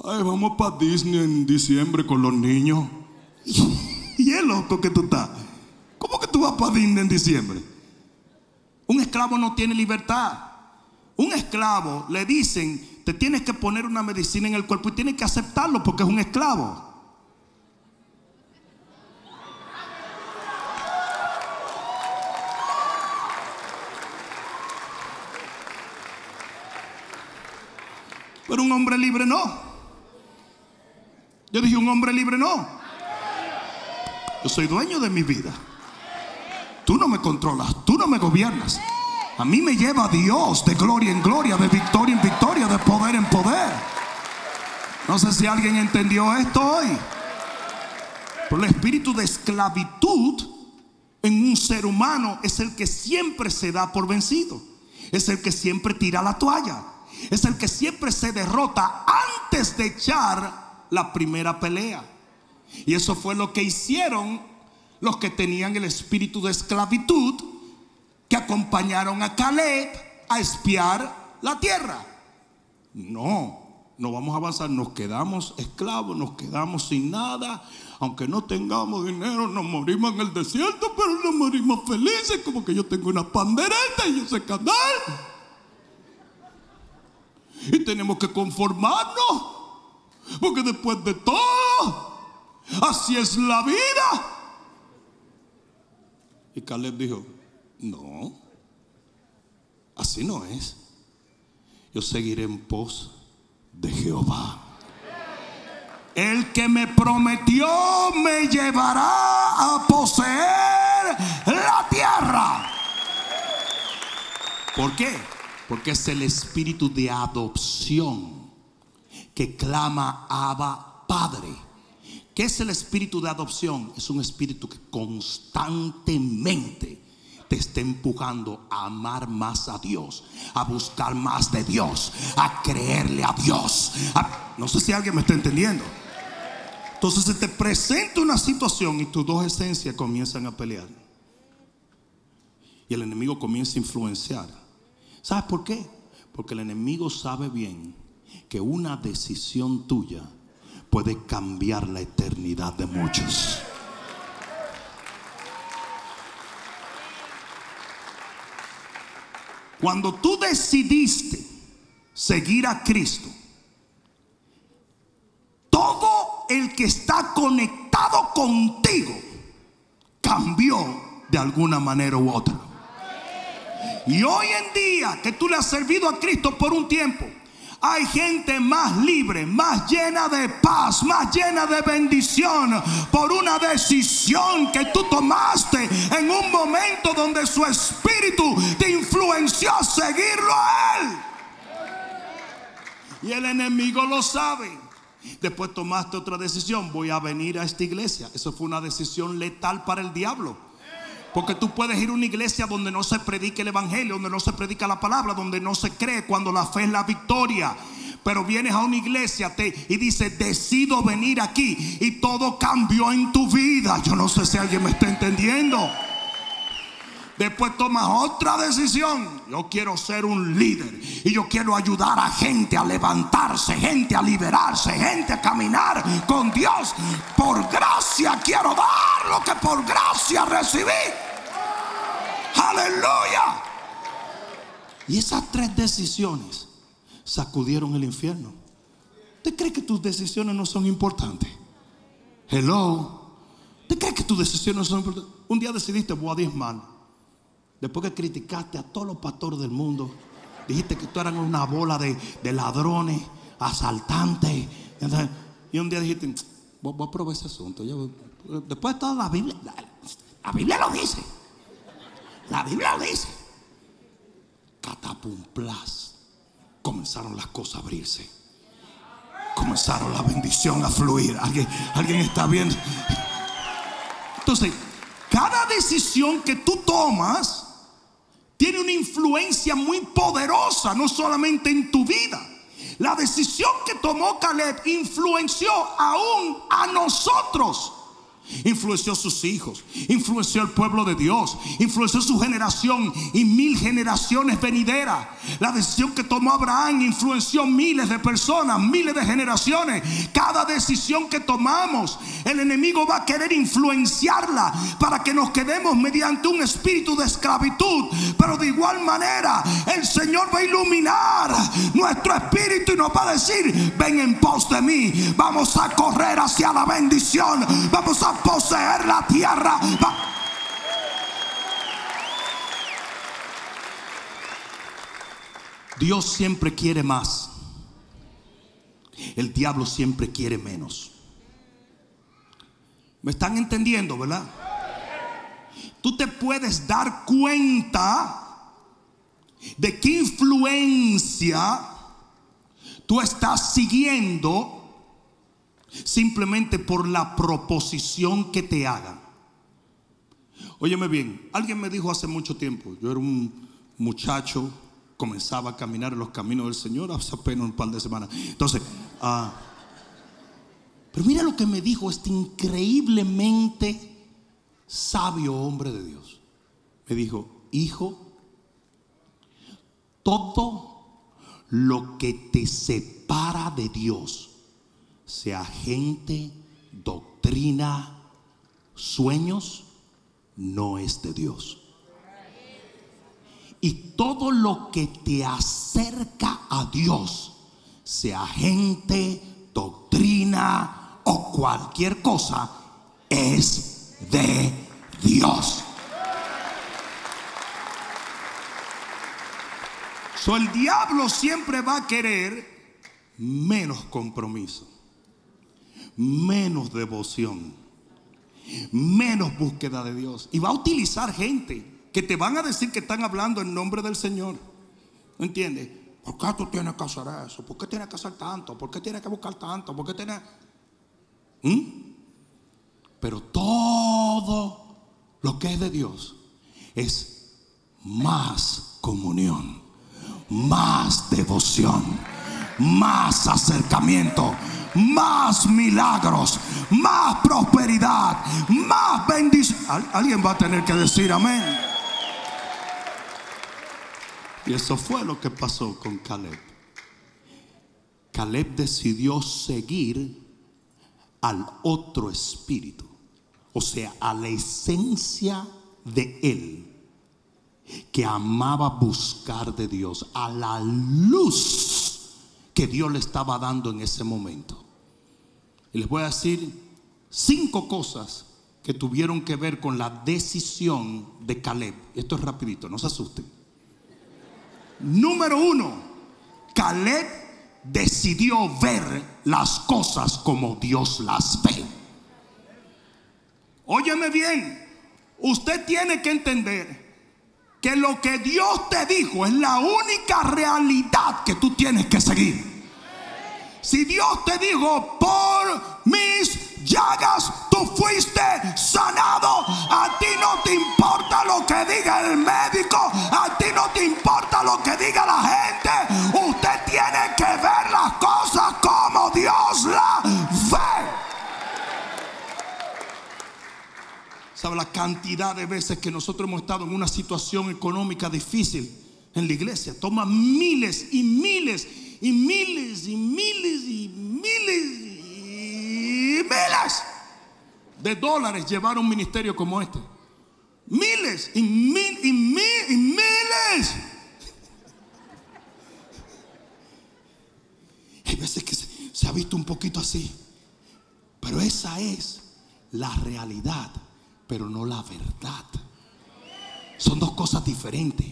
ay, vamos para Disney en diciembre con los niños. Y es loco que tú estás. ¿Cómo que tú vas para Disney en diciembre? Un esclavo no tiene libertad. Un esclavo le dicen, te tienes que poner una medicina en el cuerpo y tienes que aceptarlo porque es un esclavo. Pero un hombre libre no. Yo dije, un hombre libre no. Yo soy dueño de mi vida. Tú no me controlas, tú no me gobiernas. A mí me lleva Dios de gloria en gloria, de victoria en victoria, de poder en poder. No sé si alguien entendió esto hoy. Pero el espíritu de esclavitud en un ser humano es el que siempre se da por vencido. Es el que siempre tira la toalla. Es el que siempre se derrota antes de echar la primera pelea. Y eso fue lo que hicieron los que tenían el espíritu de esclavitud, que acompañaron a Caleb a espiar la tierra. No vamos a avanzar, nos quedamos esclavos, nos quedamos sin nada. Aunque no tengamos dinero, nos morimos en el desierto, pero nos morimos felices, como que yo tengo una pandereta y yo sé cantar. Y tenemos que conformarnos, porque después de todo, así es la vida. Y Caleb dijo, no, así no es. Yo seguiré en pos de Jehová. El que me prometió me llevará a poseer la tierra. ¿Por qué? Porque es el espíritu de adopción que clama Abba Padre. ¿Qué es el espíritu de adopción? Es un espíritu que constantemente te está empujando a amar más a Dios, a buscar más de Dios, a creerle a Dios. No sé si alguien me está entendiendo. Entonces se te presenta una situación y tus dos esencias comienzan a pelear. Y el enemigo comienza a influenciar. ¿Sabes por qué? Porque el enemigo sabe bien que una decisión tuya puede cambiar la eternidad de muchos. Cuando tú decidiste seguir a Cristo, todo el que está conectado contigo cambió de alguna manera u otra. Y hoy en día que tú le has servido a Cristo por un tiempo, hay gente más libre, más llena de paz, más llena de bendición por una decisión que tú tomaste en un momento donde su espíritu te influenció a seguirlo a Él. Y el enemigo lo sabe. Después tomaste otra decisión: voy a venir a esta iglesia. Eso fue una decisión letal para el diablo. Porque tú puedes ir a una iglesia donde no se predique el evangelio, donde no se predica la palabra, donde no se cree cuando la fe es la victoria. Pero vienes a una iglesia y dices: decido venir aquí, y todo cambió en tu vida. Yo no sé si alguien me está entendiendo. Después tomas otra decisión: yo quiero ser un líder y yo quiero ayudar a gente a levantarse, gente a liberarse, gente a caminar con Dios. Por gracia quiero dar lo que por gracia recibí. Aleluya. Y esas tres decisiones sacudieron el infierno. ¿Te crees que tus decisiones no son importantes? Hello. ¿Te crees que tus decisiones no son importantes? Un día decidiste: voy a diezmar. Después que criticaste a todos los pastores del mundo, dijiste que tú eras una bola de ladrones, asaltantes. Y un día dijiste: voy a probar ese asunto. Después de toda la Biblia, la Biblia lo dice. La Biblia lo dice. Catapumplas. Comenzaron las cosas a abrirse. Comenzaron la bendición a fluir. ¿Alguien está viendo? Entonces, cada decisión que tú tomas tiene una influencia muy poderosa, no solamente en tu vida. La decisión que tomó Caleb influenció aún a nosotros. Influenció a sus hijos, influenció al pueblo de Dios, influenció a su generación y mil generaciones venideras. La decisión que tomó Abraham influenció miles de personas, miles de generaciones. Cada decisión que tomamos, el enemigo va a querer influenciarla para que nos quedemos mediante un espíritu de esclavitud. Pero de igual manera, el Señor va a iluminar nuestro espíritu y nos va a decir: ven en pos de mí. Vamos a correr hacia la bendición, vamos a poseer la tierra. Dios siempre quiere más. El diablo siempre quiere menos. ¿Me están entendiendo, verdad? Tú te puedes dar cuenta de qué influencia tú estás siguiendo simplemente por la proposición que te hagan. Óyeme bien, alguien me dijo hace mucho tiempo: yo era un muchacho, comenzaba a caminar en los caminos del Señor hace apenas un par de semanas. Entonces, pero mira lo que me dijo este increíblemente sabio hombre de Dios. Me dijo: hijo, todo lo que te separa de Dios, sea gente, doctrina, sueños, no es de Dios. Y todo lo que te acerca a Dios, sea gente, doctrina o cualquier cosa, es de Dios. So, el diablo siempre va a querer menos compromiso, menos devoción, menos búsqueda de Dios. Y va a utilizar gente que te van a decir que están hablando en nombre del Señor. ¿No entiendes? ¿Por qué tú tienes que hacer eso? ¿Por qué tienes que hacer tanto? ¿Por qué tienes que buscar tanto? ¿Por qué tienes? Pero todo lo que es de Dios es más comunión, más devoción, más acercamiento, más milagros, más prosperidad, más bendición. Alguien va a tener que decir amén. Y eso fue lo que pasó con Caleb. Caleb decidió seguir al otro espíritu, o sea, a la esencia de él, que amaba buscar de Dios, a la luz que Dios le estaba dando en ese momento. Y les voy a decir 5 cosas que tuvieron que ver con la decisión de Caleb. Esto es rapidito, no se asusten. Número uno, Caleb decidió ver las cosas como Dios las ve. Óyeme bien, usted tiene que entender que lo que Dios te dijo es la única realidad que tú tienes que seguir. Si Dios te dijo, por mis llagas tú fuiste sanado, a ti no te importa lo que diga el médico, a ti no te importa lo que diga la gente, usted tiene que ver las cosas como Dios las ve. ¿Sabe la cantidad de veces que nosotros hemos estado en una situación económica difícil en la iglesia? Toma miles y miles y miles y miles y miles y miles de dólares llevar un ministerio como este. Miles y mil y mil y miles. Hay veces que se ha visto un poquito así, pero esa es la realidad, pero no la verdad. Son dos cosas diferentes.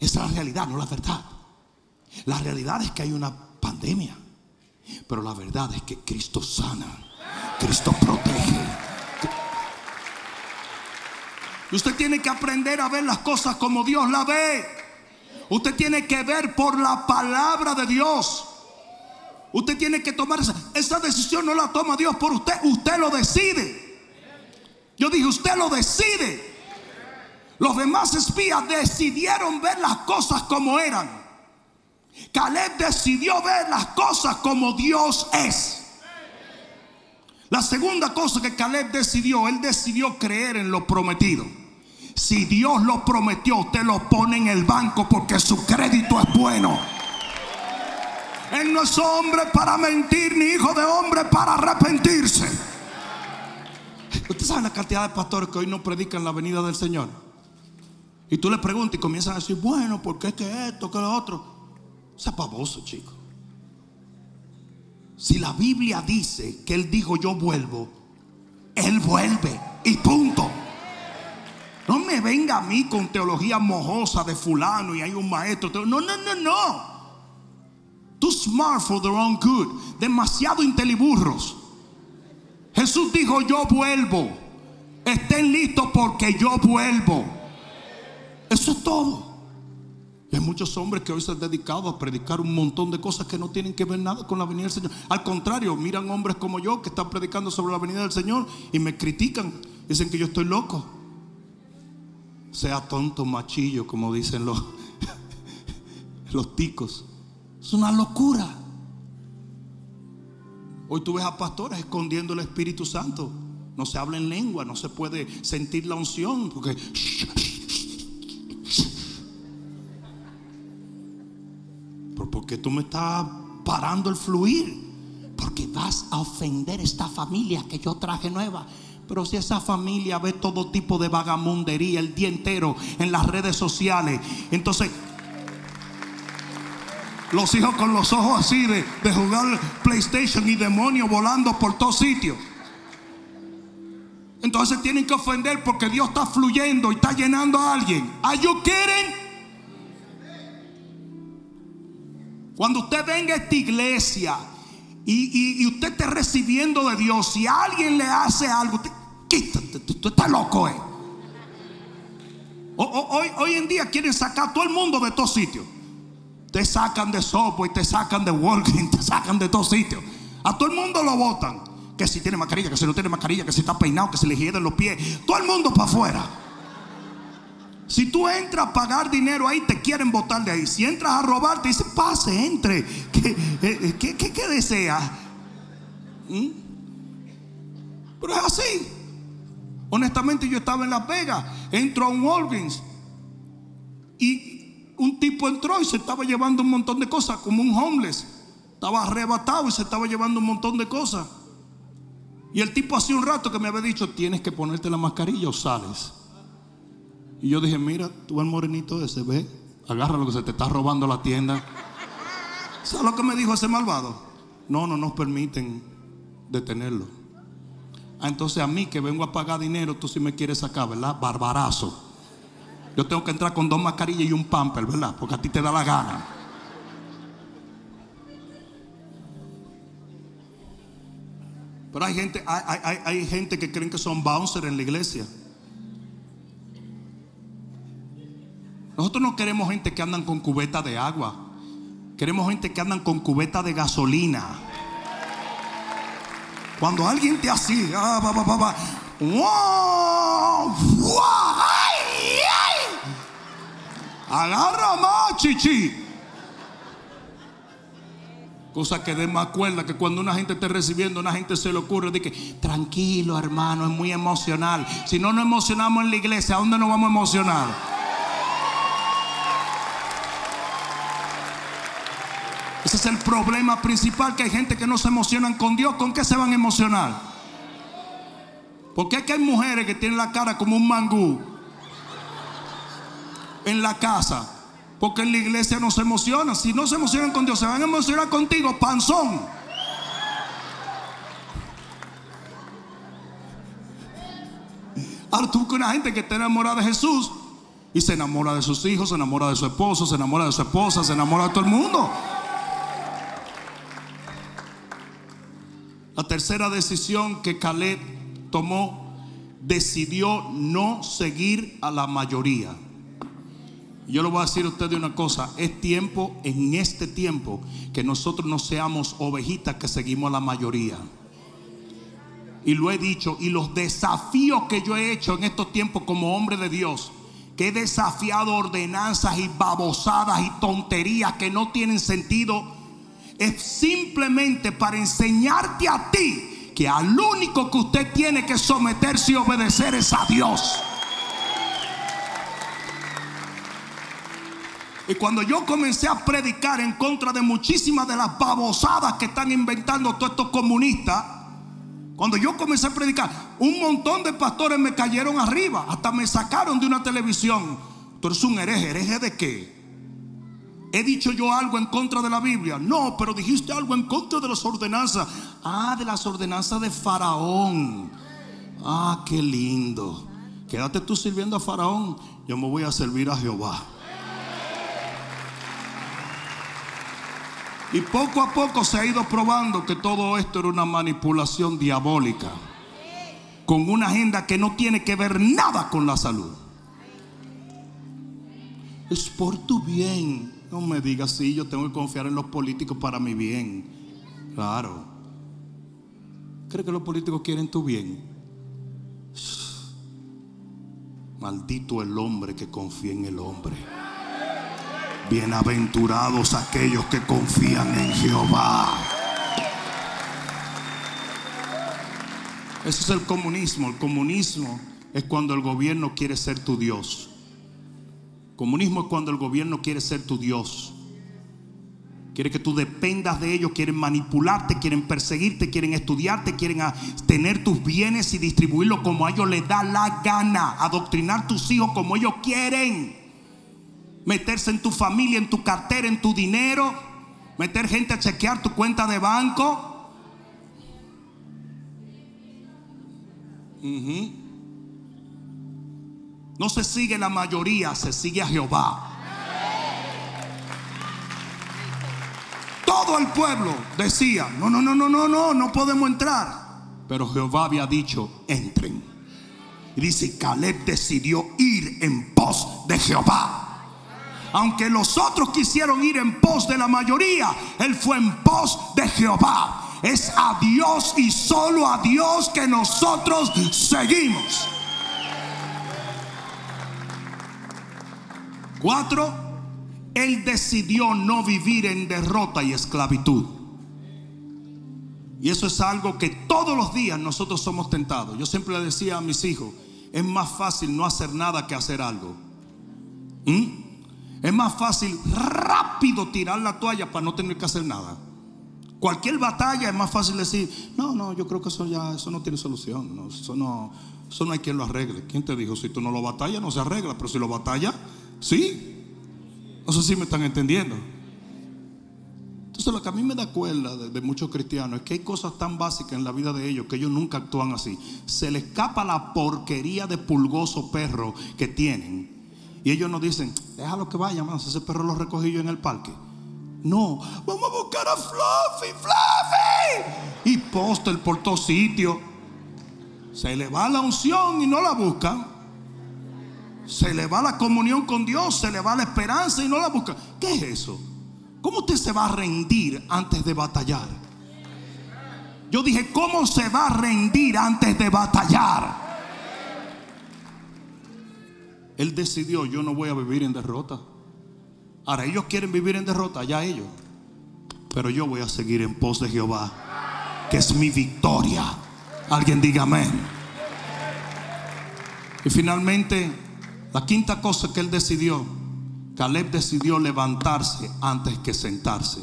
Esa es la realidad, no la verdad. La realidad es que hay una pandemia, pero la verdad es que Cristo sana, Cristo protege. Y usted tiene que aprender a ver las cosas como Dios las ve. Usted tiene que ver por la palabra de Dios. Usted tiene que tomar esa decisión. No la toma Dios por usted, usted lo decide. Yo dije, usted lo decide. Los demás espías decidieron ver las cosas como eran. Caleb decidió ver las cosas como Dios es. La segunda cosa que Caleb decidió, él decidió creer en lo prometido. Si Dios lo prometió, usted lo pone en el banco porque su crédito es bueno. Él no es hombre para mentir ni hijo de hombre para arrepentirse. Ustedes saben la cantidad de pastores que hoy no predican la venida del Señor. Y tú le preguntas y comienzan a decir, bueno, porque es que esto, que lo otro. Eso es pavoso, chico. Si la Biblia dice que Él dijo yo vuelvo, Él vuelve y punto. No me venga a mí con teología mojosa de fulano y hay un maestro. No, no, no, no. Too smart for their own good. Demasiado inteliburros. Jesús dijo yo vuelvo. Estén listos porque yo vuelvo. Eso es todo. Hay muchos hombres que hoy se han dedicado a predicar un montón de cosas que no tienen que ver nada con la venida del Señor. Al contrario, miran hombres como yo que están predicando sobre la venida del Señor y me critican. Dicen que yo estoy loco. Sea tonto, machillo, como dicen los ticos. Es una locura. Hoy tú ves a pastores escondiendo el Espíritu Santo. No se habla en lengua, no se puede sentir la unción porque... Porque tú me estás parando el fluir. Porque vas a ofender esta familia que yo traje nueva. Pero si esa familia ve todo tipo de vagamundería el día entero en las redes sociales, entonces los hijos con los ojos así de jugar PlayStation y demonios volando por todos sitios. Entonces tienen que ofender porque Dios está fluyendo y está llenando a alguien. ¿Are you kidding? Cuando usted venga a esta iglesia y usted esté recibiendo de Dios, si alguien le hace algo, usted, quítate, tú estás loco, eh. Hoy en día quieren sacar a todo el mundo de todos sitios. Te sacan de Subway, te sacan de Walgreens, te sacan de todos sitios. A todo el mundo lo botan. Que si tiene mascarilla, que si no tiene mascarilla, que si está peinado, que se le giran los pies. Todo el mundo para afuera. Si tú entras a pagar dinero ahí, te quieren botar de ahí. Si entras a robar, te dicen, pase, entre. ¿Qué deseas? Pero es así. Honestamente, yo estaba en Las Vegas. Entro a un Walgreens y un tipo entró y se estaba llevando un montón de cosas, como un homeless. Estaba arrebatado y se estaba llevando un montón de cosas. Y el tipo hace un rato que me había dicho, tienes que ponerte la mascarilla o sales. Y yo dije, mira, tú el morenito ese, ve, agarra lo que se te está robando la tienda. ¿Sabes lo que me dijo ese malvado? No nos permiten detenerlo. Entonces a mí que vengo a pagar dinero, tú sí me quieres sacar, ¿verdad? Barbarazo. yo tengo que entrar con dos mascarillas y un pamper, ¿verdad? Porque a ti te da la gana. Pero hay gente que creen que son bouncers en la iglesia. Nosotros no queremos gente que andan con cubeta de agua. Queremos gente que andan con cubeta de gasolina. Cuando alguien te así, agarra más, chichi. Cosa que de más cuerda, que cuando una gente esté recibiendo, una gente se le ocurre de que tranquilo, hermano, es muy emocional. Si no nos emocionamos en la iglesia, ¿a dónde nos vamos a emocionar? Ese es el problema principal, que hay gente que no se emocionan con Dios. ¿Con qué se van a emocionar? Porque es que hay mujeres que tienen la cara como un mangú en la casa. Porque en la iglesia no se emocionan. Si no se emocionan con Dios, se van a emocionar contigo, panzón. Ahora tú buscas una gente que está enamorada de Jesús y se enamora de sus hijos, se enamora de su esposo, se enamora de su esposa, se enamora de todo el mundo. La tercera decisión que Caleb tomó, decidió no seguir a la mayoría. Yo le voy a decir a ustedes una cosa. Es tiempo, en este tiempo, que nosotros no seamos ovejitas que seguimos a la mayoría. Y lo he dicho, y los desafíos que yo he hecho en estos tiempos como hombre de Dios, que he desafiado ordenanzas y babosadas y tonterías que no tienen sentido, es simplemente para enseñarte a ti que al único que usted tiene que someterse y obedecer es a Dios. Y cuando yo comencé a predicar en contra de muchísimas de las babosadas que están inventando todos estos comunistas, cuando yo comencé a predicar, un montón de pastores me cayeron arriba, hasta me sacaron de una televisión. Tú eres un hereje. ¿Hereje de qué? ¿He dicho yo algo en contra de la Biblia? No, pero dijiste algo en contra de las ordenanzas. Ah, de las ordenanzas de Faraón. Ah, qué lindo. Quédate tú sirviendo a Faraón, yo me voy a servir a Jehová. Y poco a poco se ha ido probando que todo esto era una manipulación diabólica, con una agenda que no tiene que ver nada con la salud. Es por tu bien. No me digas, sí, yo tengo que confiar en los políticos para mi bien. Claro. ¿Crees que los políticos quieren tu bien? Maldito el hombre que confía en el hombre. Bienaventurados aquellos que confían en Jehová. Eso es el comunismo. El comunismo es cuando el gobierno quiere ser tu Dios. Comunismo es cuando el gobierno quiere ser tu Dios. Quiere que tú dependas de ellos, quieren manipularte, quieren perseguirte, quieren estudiarte, quieren tener tus bienes y distribuirlos como a ellos les da la gana, adoctrinar tus hijos como ellos quieren, meterse en tu familia, en tu cartera, en tu dinero, meter gente a chequear tu cuenta de banco. No se sigue la mayoría, se sigue a Jehová. Todo el pueblo decía, no podemos entrar. Pero Jehová había dicho, entren. Y dice, Caleb decidió ir en pos de Jehová. Aunque los otros quisieron ir en pos de la mayoría, él fue en pos de Jehová. Es a Dios y solo a Dios que nosotros seguimos. 4, él decidió no vivir en derrota y esclavitud. Y eso es algo que todos los días nosotros somos tentados. Yo siempre le decía a mis hijos, es más fácil no hacer nada que hacer algo. Es más fácil rápido tirar la toalla para no tener que hacer nada. Cualquier batalla es más fácil decir, no, yo creo que eso no tiene solución. No, eso no hay quien lo arregle. ¿Quién te dijo? Si tú no lo batallas, no se arregla. Pero si lo batallas, sí. No sé si me están entendiendo. Entonces lo que a mí me da cuerda de muchos cristianos es que hay cosas tan básicas en la vida de ellos que ellos nunca actúan así. Se les escapa la porquería de pulgoso perro que tienen. Y ellos nos dicen, déjalo que vaya, más, ese perro lo recogí yo en el parque. No, vamos a buscar a Fluffy, Fluffy. Y Póster por todo sitio. Se le va la unción y no la buscan. Se le va la comunión con Dios, se le va la esperanza y no la buscan. ¿Qué es eso? ¿Cómo usted se va a rendir antes de batallar? Yo dije, ¿cómo se va a rendir antes de batallar? Él decidió, yo no voy a vivir en derrota. Ahora ellos quieren vivir en derrota, ya ellos. Pero yo voy a seguir en pos de Jehová, que es mi victoria. Alguien diga amén. Y finalmente, la quinta cosa que él decidió, Caleb decidió levantarse antes que sentarse.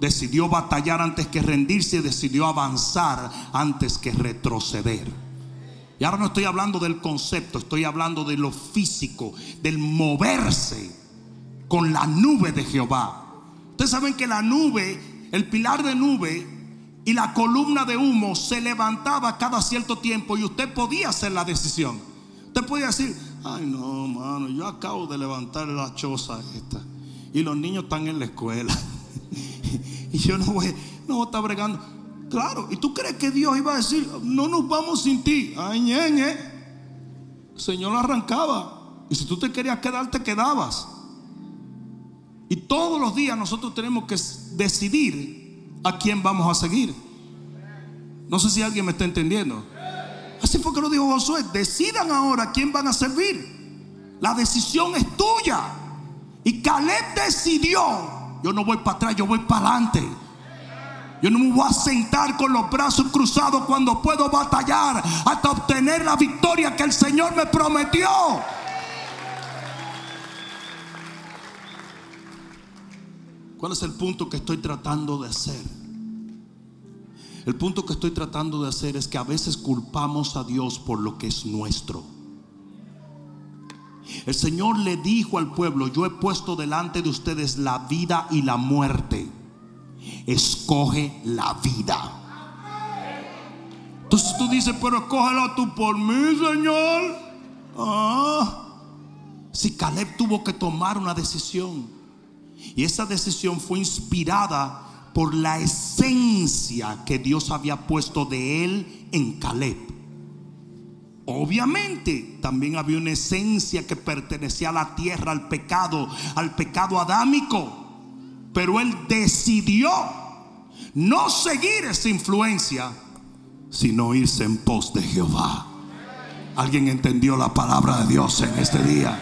Decidió batallar antes que rendirse. Decidió avanzar antes que retroceder. Y ahora no estoy hablando del concepto, estoy hablando de lo físico, del moverse con la nube de Jehová. Ustedes saben que la nube, el pilar de nube y la columna de humo se levantaba cada cierto tiempo y usted podía hacer la decisión. Usted podía decir, ay no, mano, yo acabo de levantar la choza esta y los niños están en la escuela y yo no voy a estar bregando. Claro, ¿y tú crees que Dios iba a decir, no nos vamos sin ti? Ay, ñeñe. El Señor lo arrancaba. Y si tú te querías quedar, te quedabas. Y todos los días nosotros tenemos que decidir a quién vamos a seguir. No sé si alguien me está entendiendo. Así fue que lo dijo Josué: decidan ahora a quién van a servir. La decisión es tuya. Y Caleb decidió: yo no voy para atrás, yo voy para adelante. Yo no me voy a sentar con los brazos cruzados cuando puedo batallar hasta obtener la victoria que el Señor me prometió. ¿Cuál es el punto que estoy tratando de hacer? El punto que estoy tratando de hacer es que a veces culpamos a Dios por lo que es nuestro. El Señor le dijo al pueblo: yo he puesto delante de ustedes la vida y la muerte. Escoge la vida. Entonces tú dices, pero escógela tú por mí, Señor. Si Caleb tuvo que tomar una decisión, y esa decisión fue inspirada por la esencia que Dios había puesto de él en Caleb. Obviamente también había una esencia que pertenecía a la tierra, al pecado adámico. Pero él decidió no seguir esa influencia, sino irse en pos de Jehová. ¿Alguien entendió la palabra de Dios en este día?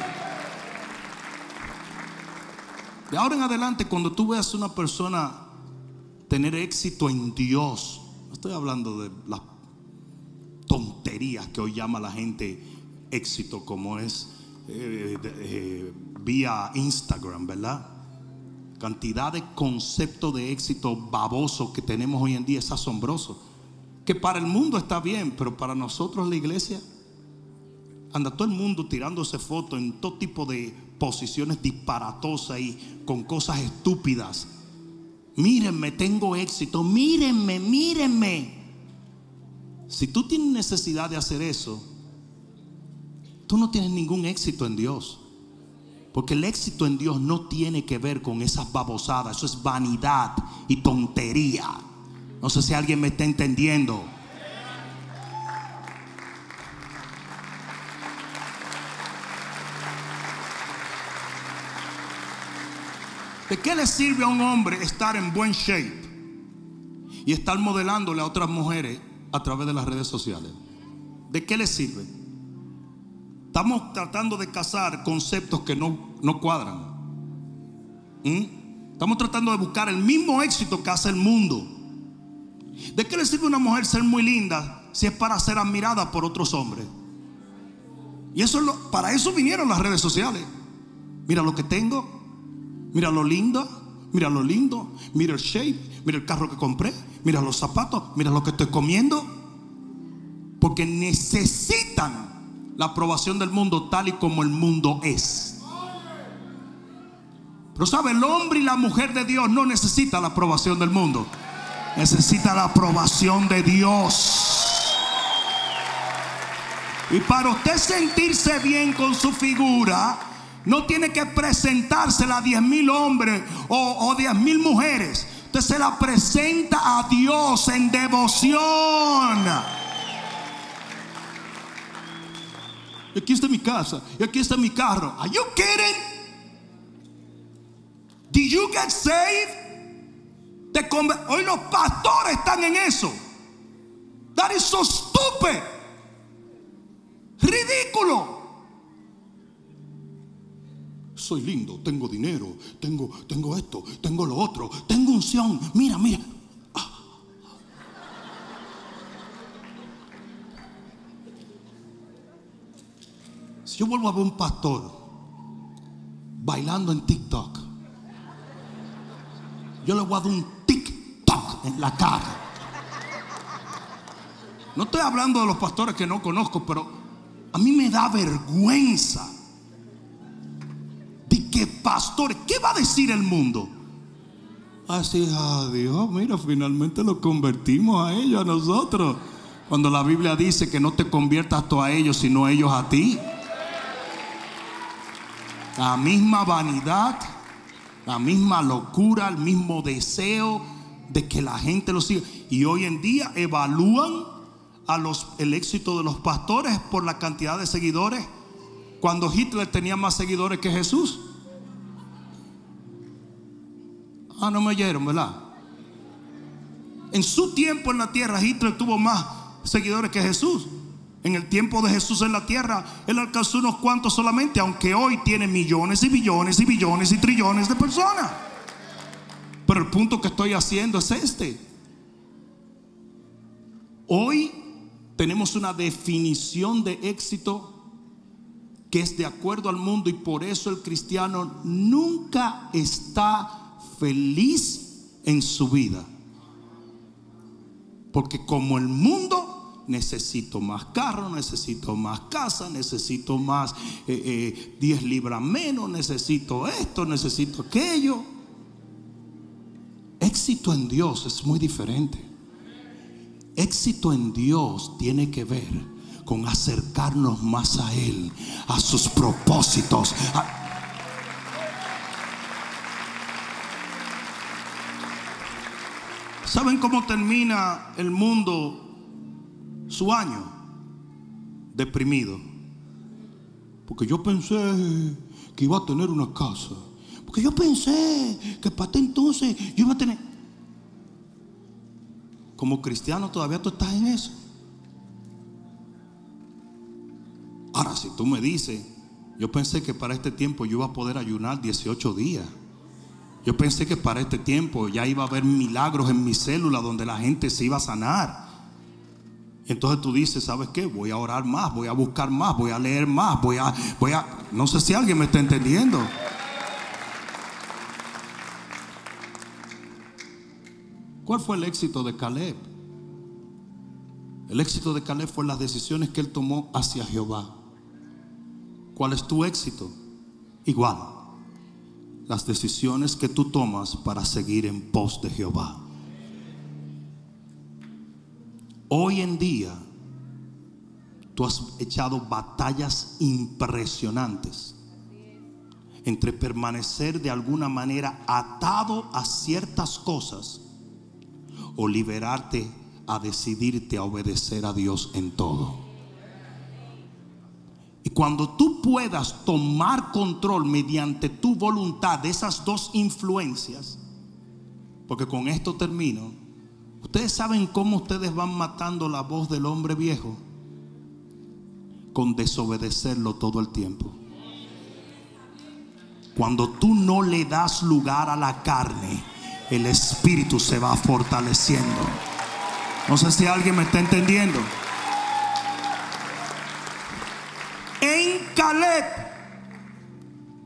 De ahora en adelante, cuando tú veas a una persona tener éxito en Dios, no estoy hablando de las tonterías que hoy llama la gente éxito, como es vía Instagram, ¿verdad? Cantidad de concepto de éxito baboso que tenemos hoy en día es asombroso. Que para el mundo está bien, pero para nosotros la iglesia, anda todo el mundo tirándose fotos en todo tipo de posiciones disparatosas y con cosas estúpidas. Mírenme, tengo éxito, mírenme, mírenme. Si tú tienes necesidad de hacer eso, tú no tienes ningún éxito en Dios. Porque el éxito en Dios no tiene que ver con esas babosadas. Eso es vanidad y tontería. No sé si alguien me está entendiendo. ¿De qué le sirve a un hombre estar en buen shape y estar modelándole a otras mujeres a través de las redes sociales? ¿De qué le sirve? Estamos tratando de casar conceptos que no cuadran. Estamos tratando de buscar el mismo éxito que hace el mundo. ¿De qué le sirve a una mujer ser muy linda si es para ser admirada por otros hombres? Y eso es para eso vinieron las redes sociales. Mira lo que tengo, mira lo linda, mira lo lindo, mira el shape, mira el carro que compré, mira los zapatos, mira lo que estoy comiendo. Porque necesitan la aprobación del mundo tal y como el mundo es. Pero sabe, el hombre y la mujer de Dios no necesita la aprobación del mundo. Necesita la aprobación de Dios. Y para usted sentirse bien con su figura, No tiene que presentársela a 10,000 hombres o 10,000 mujeres. Usted se la presenta a Dios en devoción. Y aquí está mi casa. Y aquí está mi carro. Are you kidding? Did you get saved? Hoy los pastores están en eso. That is so stupid. Ridículo. Soy lindo, tengo dinero, tengo esto, tengo lo otro, tengo unción. Mira, mira. Ah. Si yo vuelvo a ver un pastor bailando en TikTok, yo le voy a dar un TikTok en la cara. No estoy hablando de los pastores que no conozco, pero a mí me da vergüenza. Que pastores, ¿qué va a decir el mundo? Así, a Dios, mira, finalmente lo convertimos a ellos, a nosotros. Cuando la Biblia dice que no te conviertas tú a ellos, sino ellos a ti. La misma vanidad, la misma locura, el mismo deseo de que la gente lo siga. Y hoy en día evalúan el éxito de los pastores por la cantidad de seguidores. Cuando Hitler tenía más seguidores que Jesús. Ah, no me oyeron, ¿verdad? En su tiempo en la tierra, Hitler tuvo más seguidores que Jesús. En el tiempo de Jesús en la tierra, él alcanzó unos cuantos solamente, aunque hoy tiene millones y billones y billones y trillones de personas. Pero el punto que estoy haciendo es este. Hoy tenemos una definición de éxito que es de acuerdo al mundo, y por eso el cristiano nunca está feliz en su vida, porque como el mundo, necesito más carro, necesito más casa, necesito más 10 libras menos, necesito esto, necesito aquello. Éxito en Dios es muy diferente. Éxito en Dios tiene que ver con acercarnos más a Él, a sus propósitos. ¿Saben cómo termina el mundo su año? Deprimido. Porque yo pensé que iba a tener una casa. Porque yo pensé que para entonces yo iba a tener. Como cristiano todavía tú estás en eso. Ahora, si tú me dices, yo pensé que para este tiempo yo iba a poder ayunar 18 días. Yo pensé que para este tiempo ya iba a haber milagros en mi célula donde la gente se iba a sanar. Entonces tú dices, ¿sabes qué? Voy a orar más, voy a buscar más, voy a leer más, voy a... No sé si alguien me está entendiendo. ¿Cuál fue el éxito de Caleb? El éxito de Caleb fue las decisiones que él tomó hacia Jehová. ¿Cuál es tu éxito? Igual, las decisiones que tú tomas para seguir en pos de Jehová. Hoy en día tú has echado batallas impresionantes entre permanecer de alguna manera atado a ciertas cosas o liberarte a decidirte a obedecer a Dios en todo. Y cuando tú puedas tomar control mediante tu voluntad de esas dos influencias, porque con esto termino, ustedes saben cómo ustedes van matando la voz del hombre viejo, con desobedecerlo todo el tiempo. Cuando tú no le das lugar a la carne, el espíritu se va fortaleciendo. No sé si alguien me está entendiendo. En Caleb,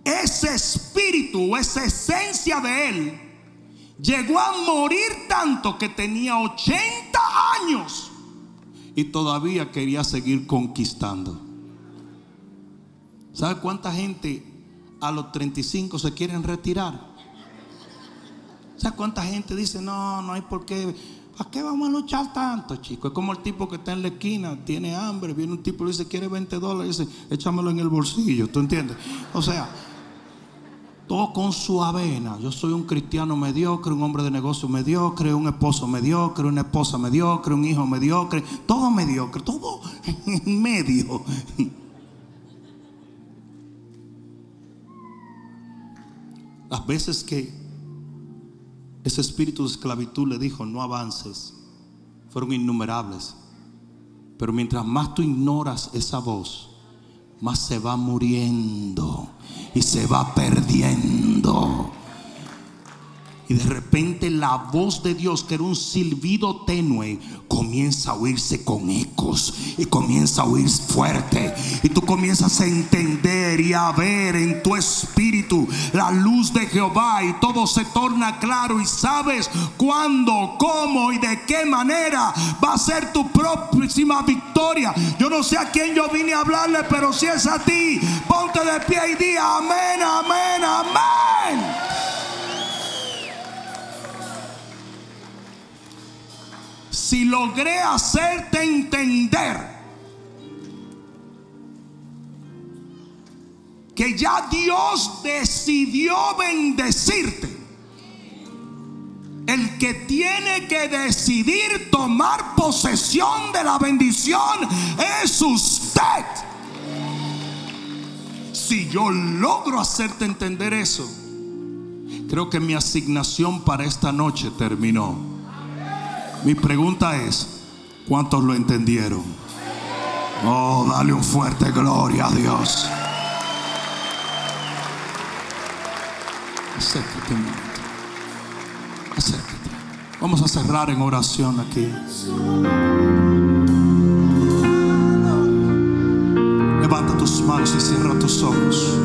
ese espíritu, esa esencia de él, llegó a morir tanto que tenía 80 años y todavía quería seguir conquistando. ¿Sabe cuánta gente a los 35 se quieren retirar? ¿Sabe cuánta gente dice, no hay por qué? ¿Para qué vamos a luchar tanto, chico? Es como el tipo que está en la esquina, tiene hambre, viene un tipo y le dice, ¿quiere $20? Dice, échamelo en el bolsillo, ¿tú entiendes? O sea, todo con su avena. Yo soy un cristiano mediocre, un hombre de negocio mediocre, un esposo mediocre, una esposa mediocre, un hijo mediocre, todo en medio. Las veces que ese espíritu de esclavitud le dijo no avances, fueron innumerables. Pero mientras más tú ignoras esa voz, más se va muriendo y se va perdiendo. Y de repente la voz de Dios, que era un silbido tenue, comienza a oírse con ecos y comienza a oír fuerte. Y tú comienzas a entender y a ver en tu espíritu la luz de Jehová, y todo se torna claro, y sabes cuándo, cómo y de qué manera va a ser tu próxima victoria. Yo no sé a quién yo vine a hablarle, pero si es a ti, ponte de pie y di amén, amén, amén. Si logré hacerte entender que ya Dios decidió bendecirte, el que tiene que decidir tomar posesión de la bendición es usted. Si yo logro hacerte entender eso, creo que mi asignación para esta noche terminó. Mi pregunta es, ¿cuántos lo entendieron? Oh, dale un fuerte gloria a Dios. Acércate un momento. Acércate. Vamos a cerrar en oración aquí. Levanta tus manos y cierra tus ojos.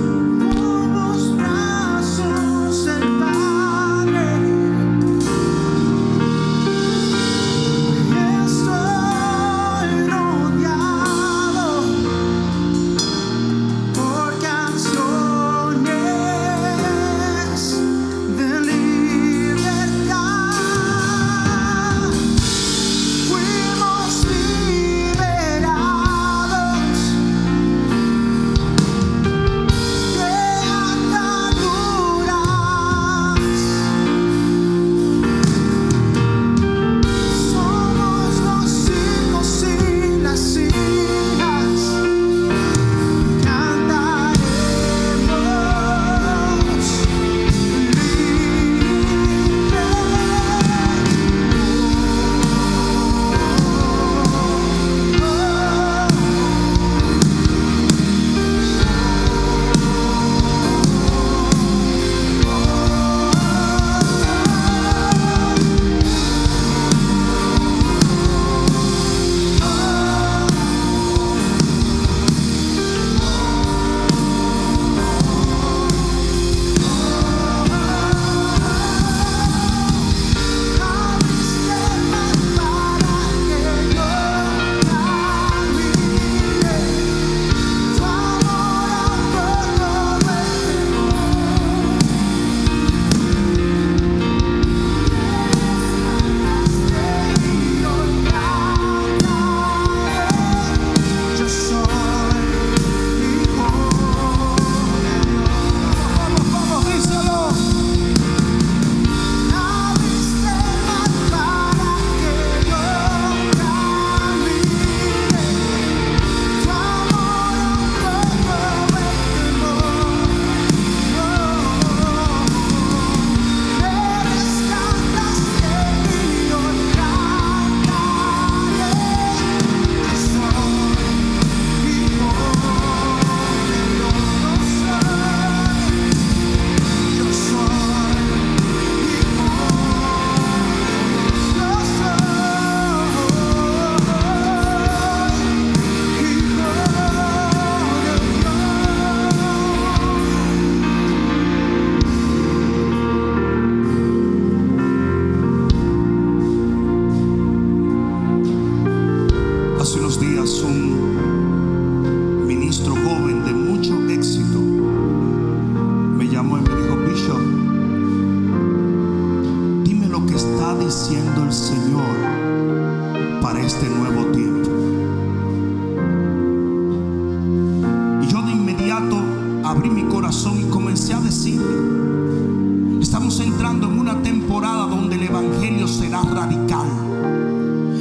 sea decible. Estamos entrando en una temporada donde el evangelio será radical.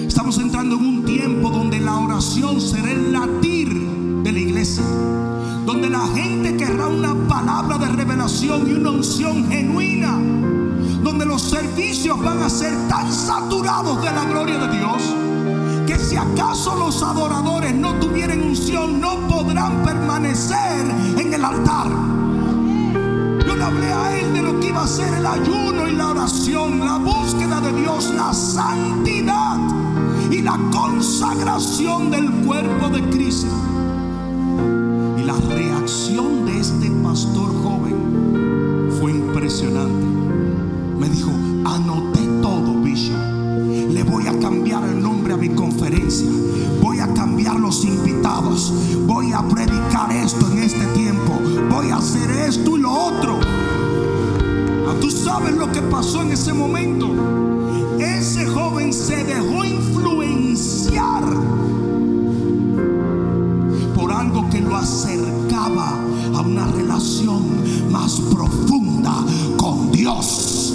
Estamos entrando en un tiempo donde la oración será el latir de la iglesia, donde la gente querrá una palabra de revelación y una unción genuina, donde los servicios van a ser tan saturados de la gloria de Dios que si acaso los adoradores no tuvieren unción, no podrán permanecer en el altar. Yo le hablé a él de lo que iba a ser el ayuno y la oración, la búsqueda de Dios, la santidad y la consagración del cuerpo de Cristo. Y la reacción de este pastor joven fue impresionante. Me dijo: anoté todo, Bishop. Le voy a cambiar el nombre a mi conferencia. Voy a cambiar los invitados. Voy a predicar esto en este tiempo. Voy a hacer esto y lo otro. Tú sabes lo que pasó en ese momento. Ese joven se dejó influenciar por algo que lo acercaba a una relación más profunda con Dios.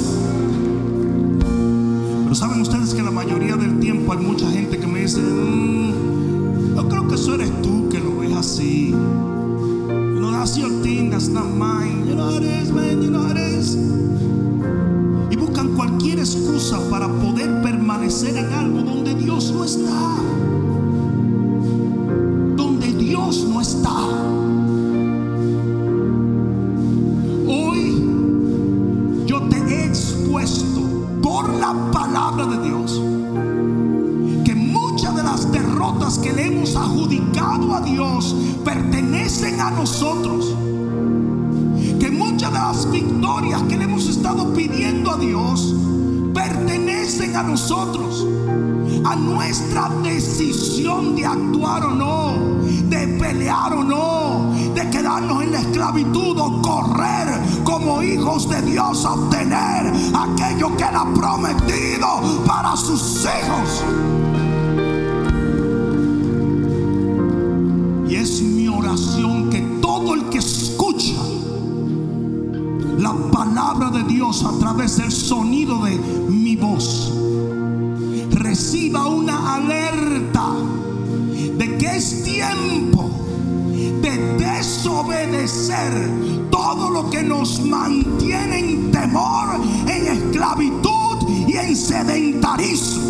Pero saben ustedes que la mayoría del tiempo hay mucha gente que me dice: yo creo que eso eres tú que lo ves así. You know, that's your thing, that's not mine. You know how it is, man, you know how it is. Y buscan cualquier excusa para poder permanecer en algo donde Dios no está. Donde Dios no está. Hoy yo te he expuesto por la palabra de Dios que muchas de las derrotas que le hemos adjudicado a Dios pertenecen a nosotros, que muchas de las victorias que le hemos estado pidiendo a Dios pertenecen a nosotros, a nuestra decisión de actuar o no, de pelear o no, de quedarnos en la esclavitud o correr como hijos de Dios a obtener aquello que Él ha prometido para sus hijos. Y es mi oración que todo el que escucha la palabra de Dios a través del sonido de mi voz reciba una alerta de que es tiempo de desobedecer todo lo que nos mantiene en temor, en esclavitud y en sedentarismo,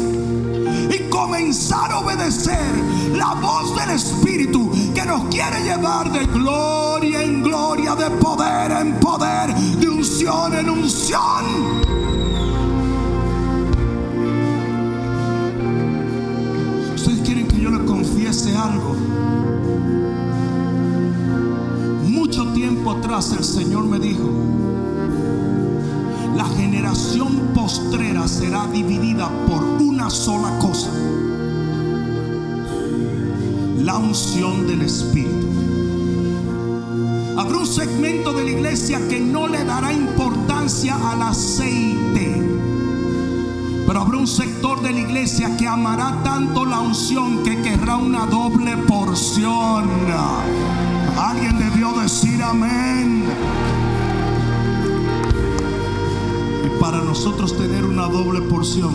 y comenzar a obedecer la voz del Espíritu que nos quiere llevar de gloria en gloria, de poder en poder, de unción en unción. Algo. Mucho tiempo atrás el Señor me dijo: la generación postrera será dividida por una sola cosa, la unción del Espíritu. Habrá un segmento de la iglesia que no le dará importancia al aceite, pero habrá un sector de la iglesia que amará tanto la unción que querrá una doble porción. Alguien debió decir amén. Y para nosotros tener una doble porción,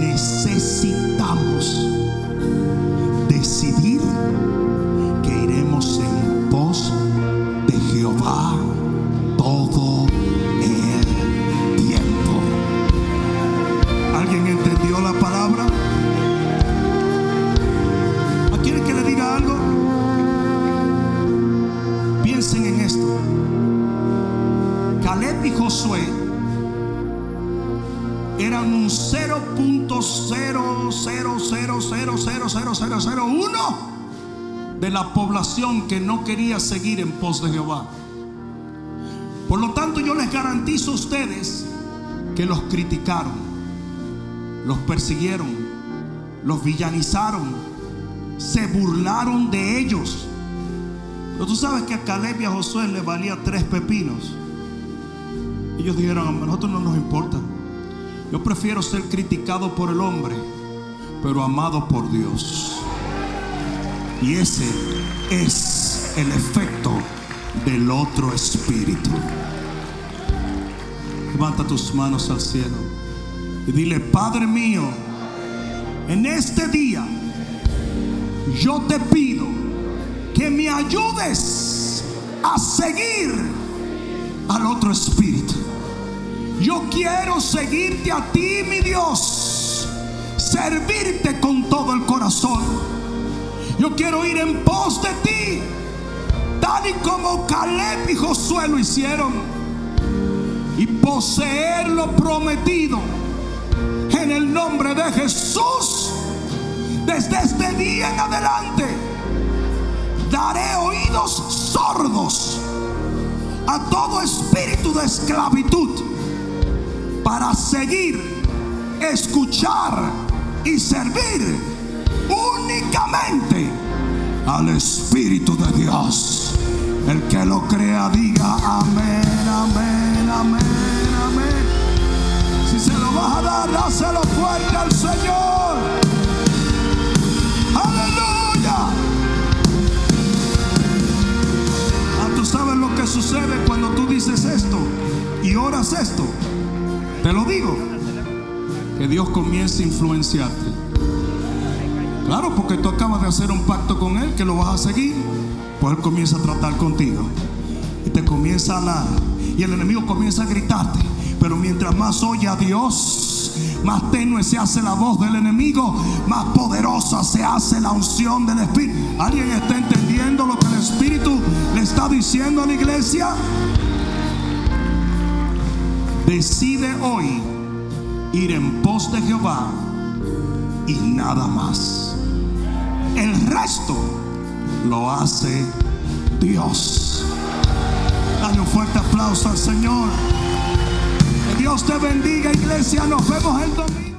necesitamos decidir que iremos en pos de Jehová todo el tiempo. ¿Alguien entendió la palabra? ¿A quieren que le diga algo? Piensen en esto. Caleb y Josué eran un 0.000000001 de la población que no quería seguir en pos de Jehová. Por lo tanto, yo les garantizo a ustedes que los criticaron, los persiguieron, los villanizaron, se burlaron de ellos. Pero tú sabes que a Caleb y a Josué les valía tres pepinos. Ellos dijeron: a nosotros no nos importa. Yo prefiero ser criticado por el hombre, pero amado por Dios. Y ese es el efecto del otro espíritu. Levanta tus manos al cielo y dile: Padre mío, en este día yo te pido que me ayudes a seguir al otro espíritu. Yo quiero seguirte a ti, mi Dios, servirte con todo el corazón. Yo quiero ir en pos de ti, tal y como Caleb y Josué lo hicieron, y poseer lo prometido. En el nombre de Jesús, desde este día en adelante, daré oídos sordos a todo espíritu de esclavitud para seguir, escuchar y servir únicamente al Espíritu de Dios. El que lo crea, diga amén, amén, amén, amén. Si se lo vas a dar, dáselo fuerte al Señor. Aleluya. Ah, tú sabes lo que sucede cuando tú dices esto y oras esto. Te lo digo, que Dios comience a influenciarte. Claro, porque tú acabas de hacer un pacto con Él, que lo vas a seguir. Pues Él comienza a tratar contigo y te comienza a hablar, y el enemigo comienza a gritarte. Pero mientras más oye a Dios, más tenue se hace la voz del enemigo, más poderosa se hace la unción del Espíritu. ¿Alguien está entendiendo lo que el Espíritu le está diciendo a la iglesia? Decide hoy ir en pos de Jehová y nada más. El resto lo hace Dios. Dale un fuerte aplauso al Señor. Que Dios te bendiga, iglesia. Nos vemos el domingo.